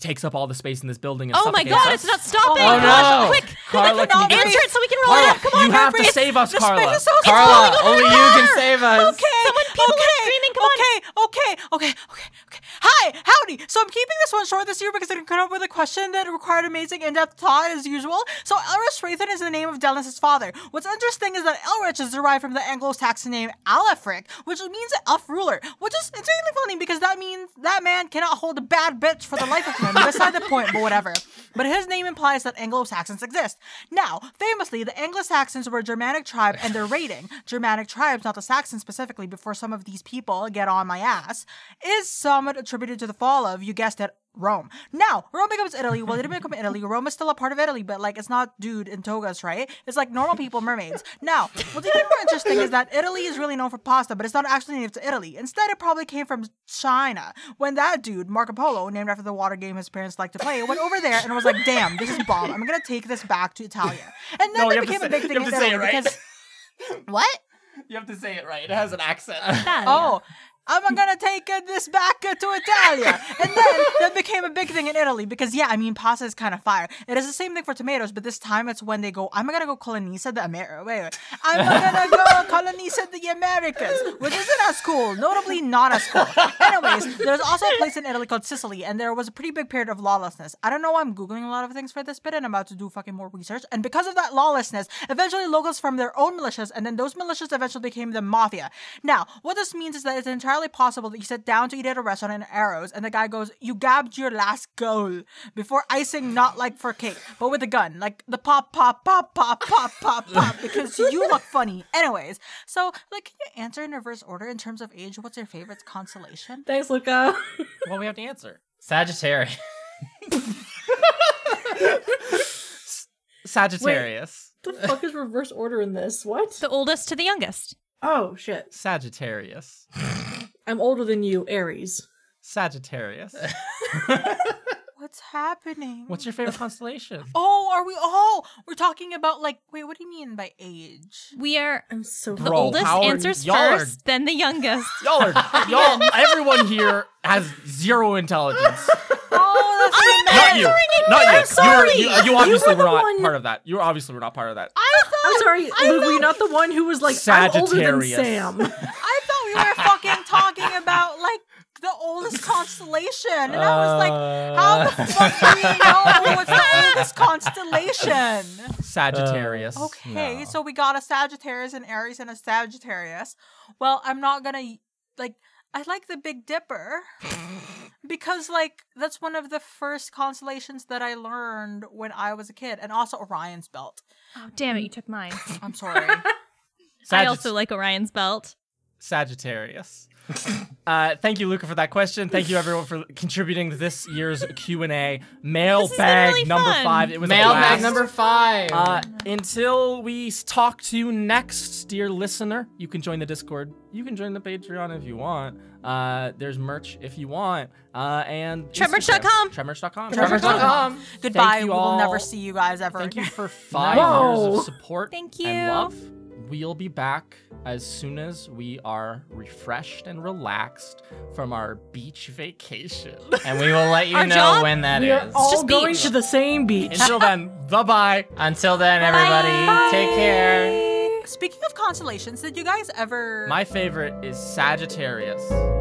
takes up all the space in this building. And oh my god, it's not stopping! Oh, oh gosh, no! Quick, Carla, can you answer it so we can roll Carla, it up. Come on, you have to save us, the Carla. Is so Carla, only you can save us. Okay, someone people okay, are screaming. Come okay, on. Okay, okay, okay, okay. Hi, howdy. So I'm keeping this one short this year because I didn't come up with a question that required amazing in-depth thought as usual. So Elrich Wraithen is the name of Delness's father. What's interesting is that Elrich is derived from the Anglo-Saxon name Alafric, which means elf ruler, which is extremely funny because that means that man cannot hold a bad bitch for the life of him. Beside the point, but whatever. But his name implies that Anglo-Saxons exist. Now, famously, the Anglo-Saxons were a Germanic tribe, and they're raiding Germanic tribes, not the Saxons specifically, before some of these people get on my ass, is somewhat attributed to the fall of, you guessed it, Rome. Now, Rome becomes Italy. Well, it didn't become Italy. Rome is still a part of Italy, but, like, it's not dude in togas, right? It's like normal people, mermaids. Now, what's even more interesting is that Italy is really known for pasta, but it's not actually native to Italy. Instead, it probably came from China, when that dude, Marco Polo, named after the water game his parents liked to play, went over there and was like, damn, this is bomb. I'm gonna take this back to Italia. And then no, it became say, a big thing in Italy right. because... What? You have to say it right. It has an accent. Oh. I'm gonna take uh, this back uh, to Italia. And then that became a big thing in Italy because, yeah, I mean, pasta is kind of fire. It is the same thing for tomatoes, but this time it's when they go, I'm gonna go colonize the Americas. Wait, wait. I'm gonna go colonize the Americas, which isn't as cool, notably not as cool. Anyways, there's also a place in Italy called Sicily, and there was a pretty big period of lawlessness. I don't know why I'm Googling a lot of things for this bit, and I'm about to do fucking more research. And because of that lawlessness, eventually locals formed their own militias, and then those militias eventually became the mafia. Now, what this means is that it's entirely possible that you sit down to eat at a restaurant in Arrows and the guy goes, you gabbed your last goal before icing, not like for cake but with a gun, like the pop pop pop pop pop pop pop because you look funny. Anyways, so like, can you answer in reverse order in terms of age? What's your favorite constellation? Thanks, Luca. Well, we have to answer Sagittarius. Sagittarius. Wait, the fuck is reverse order in this? What? The oldest to the youngest. Oh shit. Sagittarius. I'm older than you, Aries. Sagittarius. What What's happening? What's your favorite constellation? Oh, are we all? We're talking about like, wait, what do you mean by age? We are I'm so the bro, oldest Howard, answers first, then the youngest. Y'all are, y'all, everyone here has zero intelligence. Oh, that's not you. Not you. I'm sorry. You, were, you, you obviously you were, were not one... part of that. You obviously were not part of that. I thought, I'm sorry, I Luke, thought... were you not the one who was like, Sagittarius. I'm older than Sam? I thought we were fucking talking about like, the oldest constellation, and uh, I was like, "How the fuck do we know what's the oldest constellation?" Sagittarius. Uh, okay, no. So we got a Sagittarius, an Aries, and a Sagittarius. Well, I'm not gonna like. I like the Big Dipper because, like, that's one of the first constellations that I learned when I was a kid, and also Orion's Belt. Oh, damn it! You took mine. I'm sorry. Sagitt I also like Orion's Belt. Sagittarius. Uh, thank you, Luca, for that question. Thank you, everyone, for contributing to this year's Q and A. Mailbag really number fun. five. It was Mailbag number five. Uh, until we talk to you next, dear listener, you can join the Discord. You can join the Patreon if you want. Uh, there's merch if you want. Uh, and Tremmerch dot com. Tremmerch dot com. Tremmerch dot com. Goodbye. We will never see you guys ever again. Thank you for five no. years of support Thank you. and love. We'll be back as soon as we are refreshed and relaxed from our beach vacation. And we will let you know job? when that we is. We're all Just going beach. to the same beach. Until then, bye-bye. Until then, everybody, bye. take care. Speaking of constellations, did you guys ever... My favorite is Sagittarius.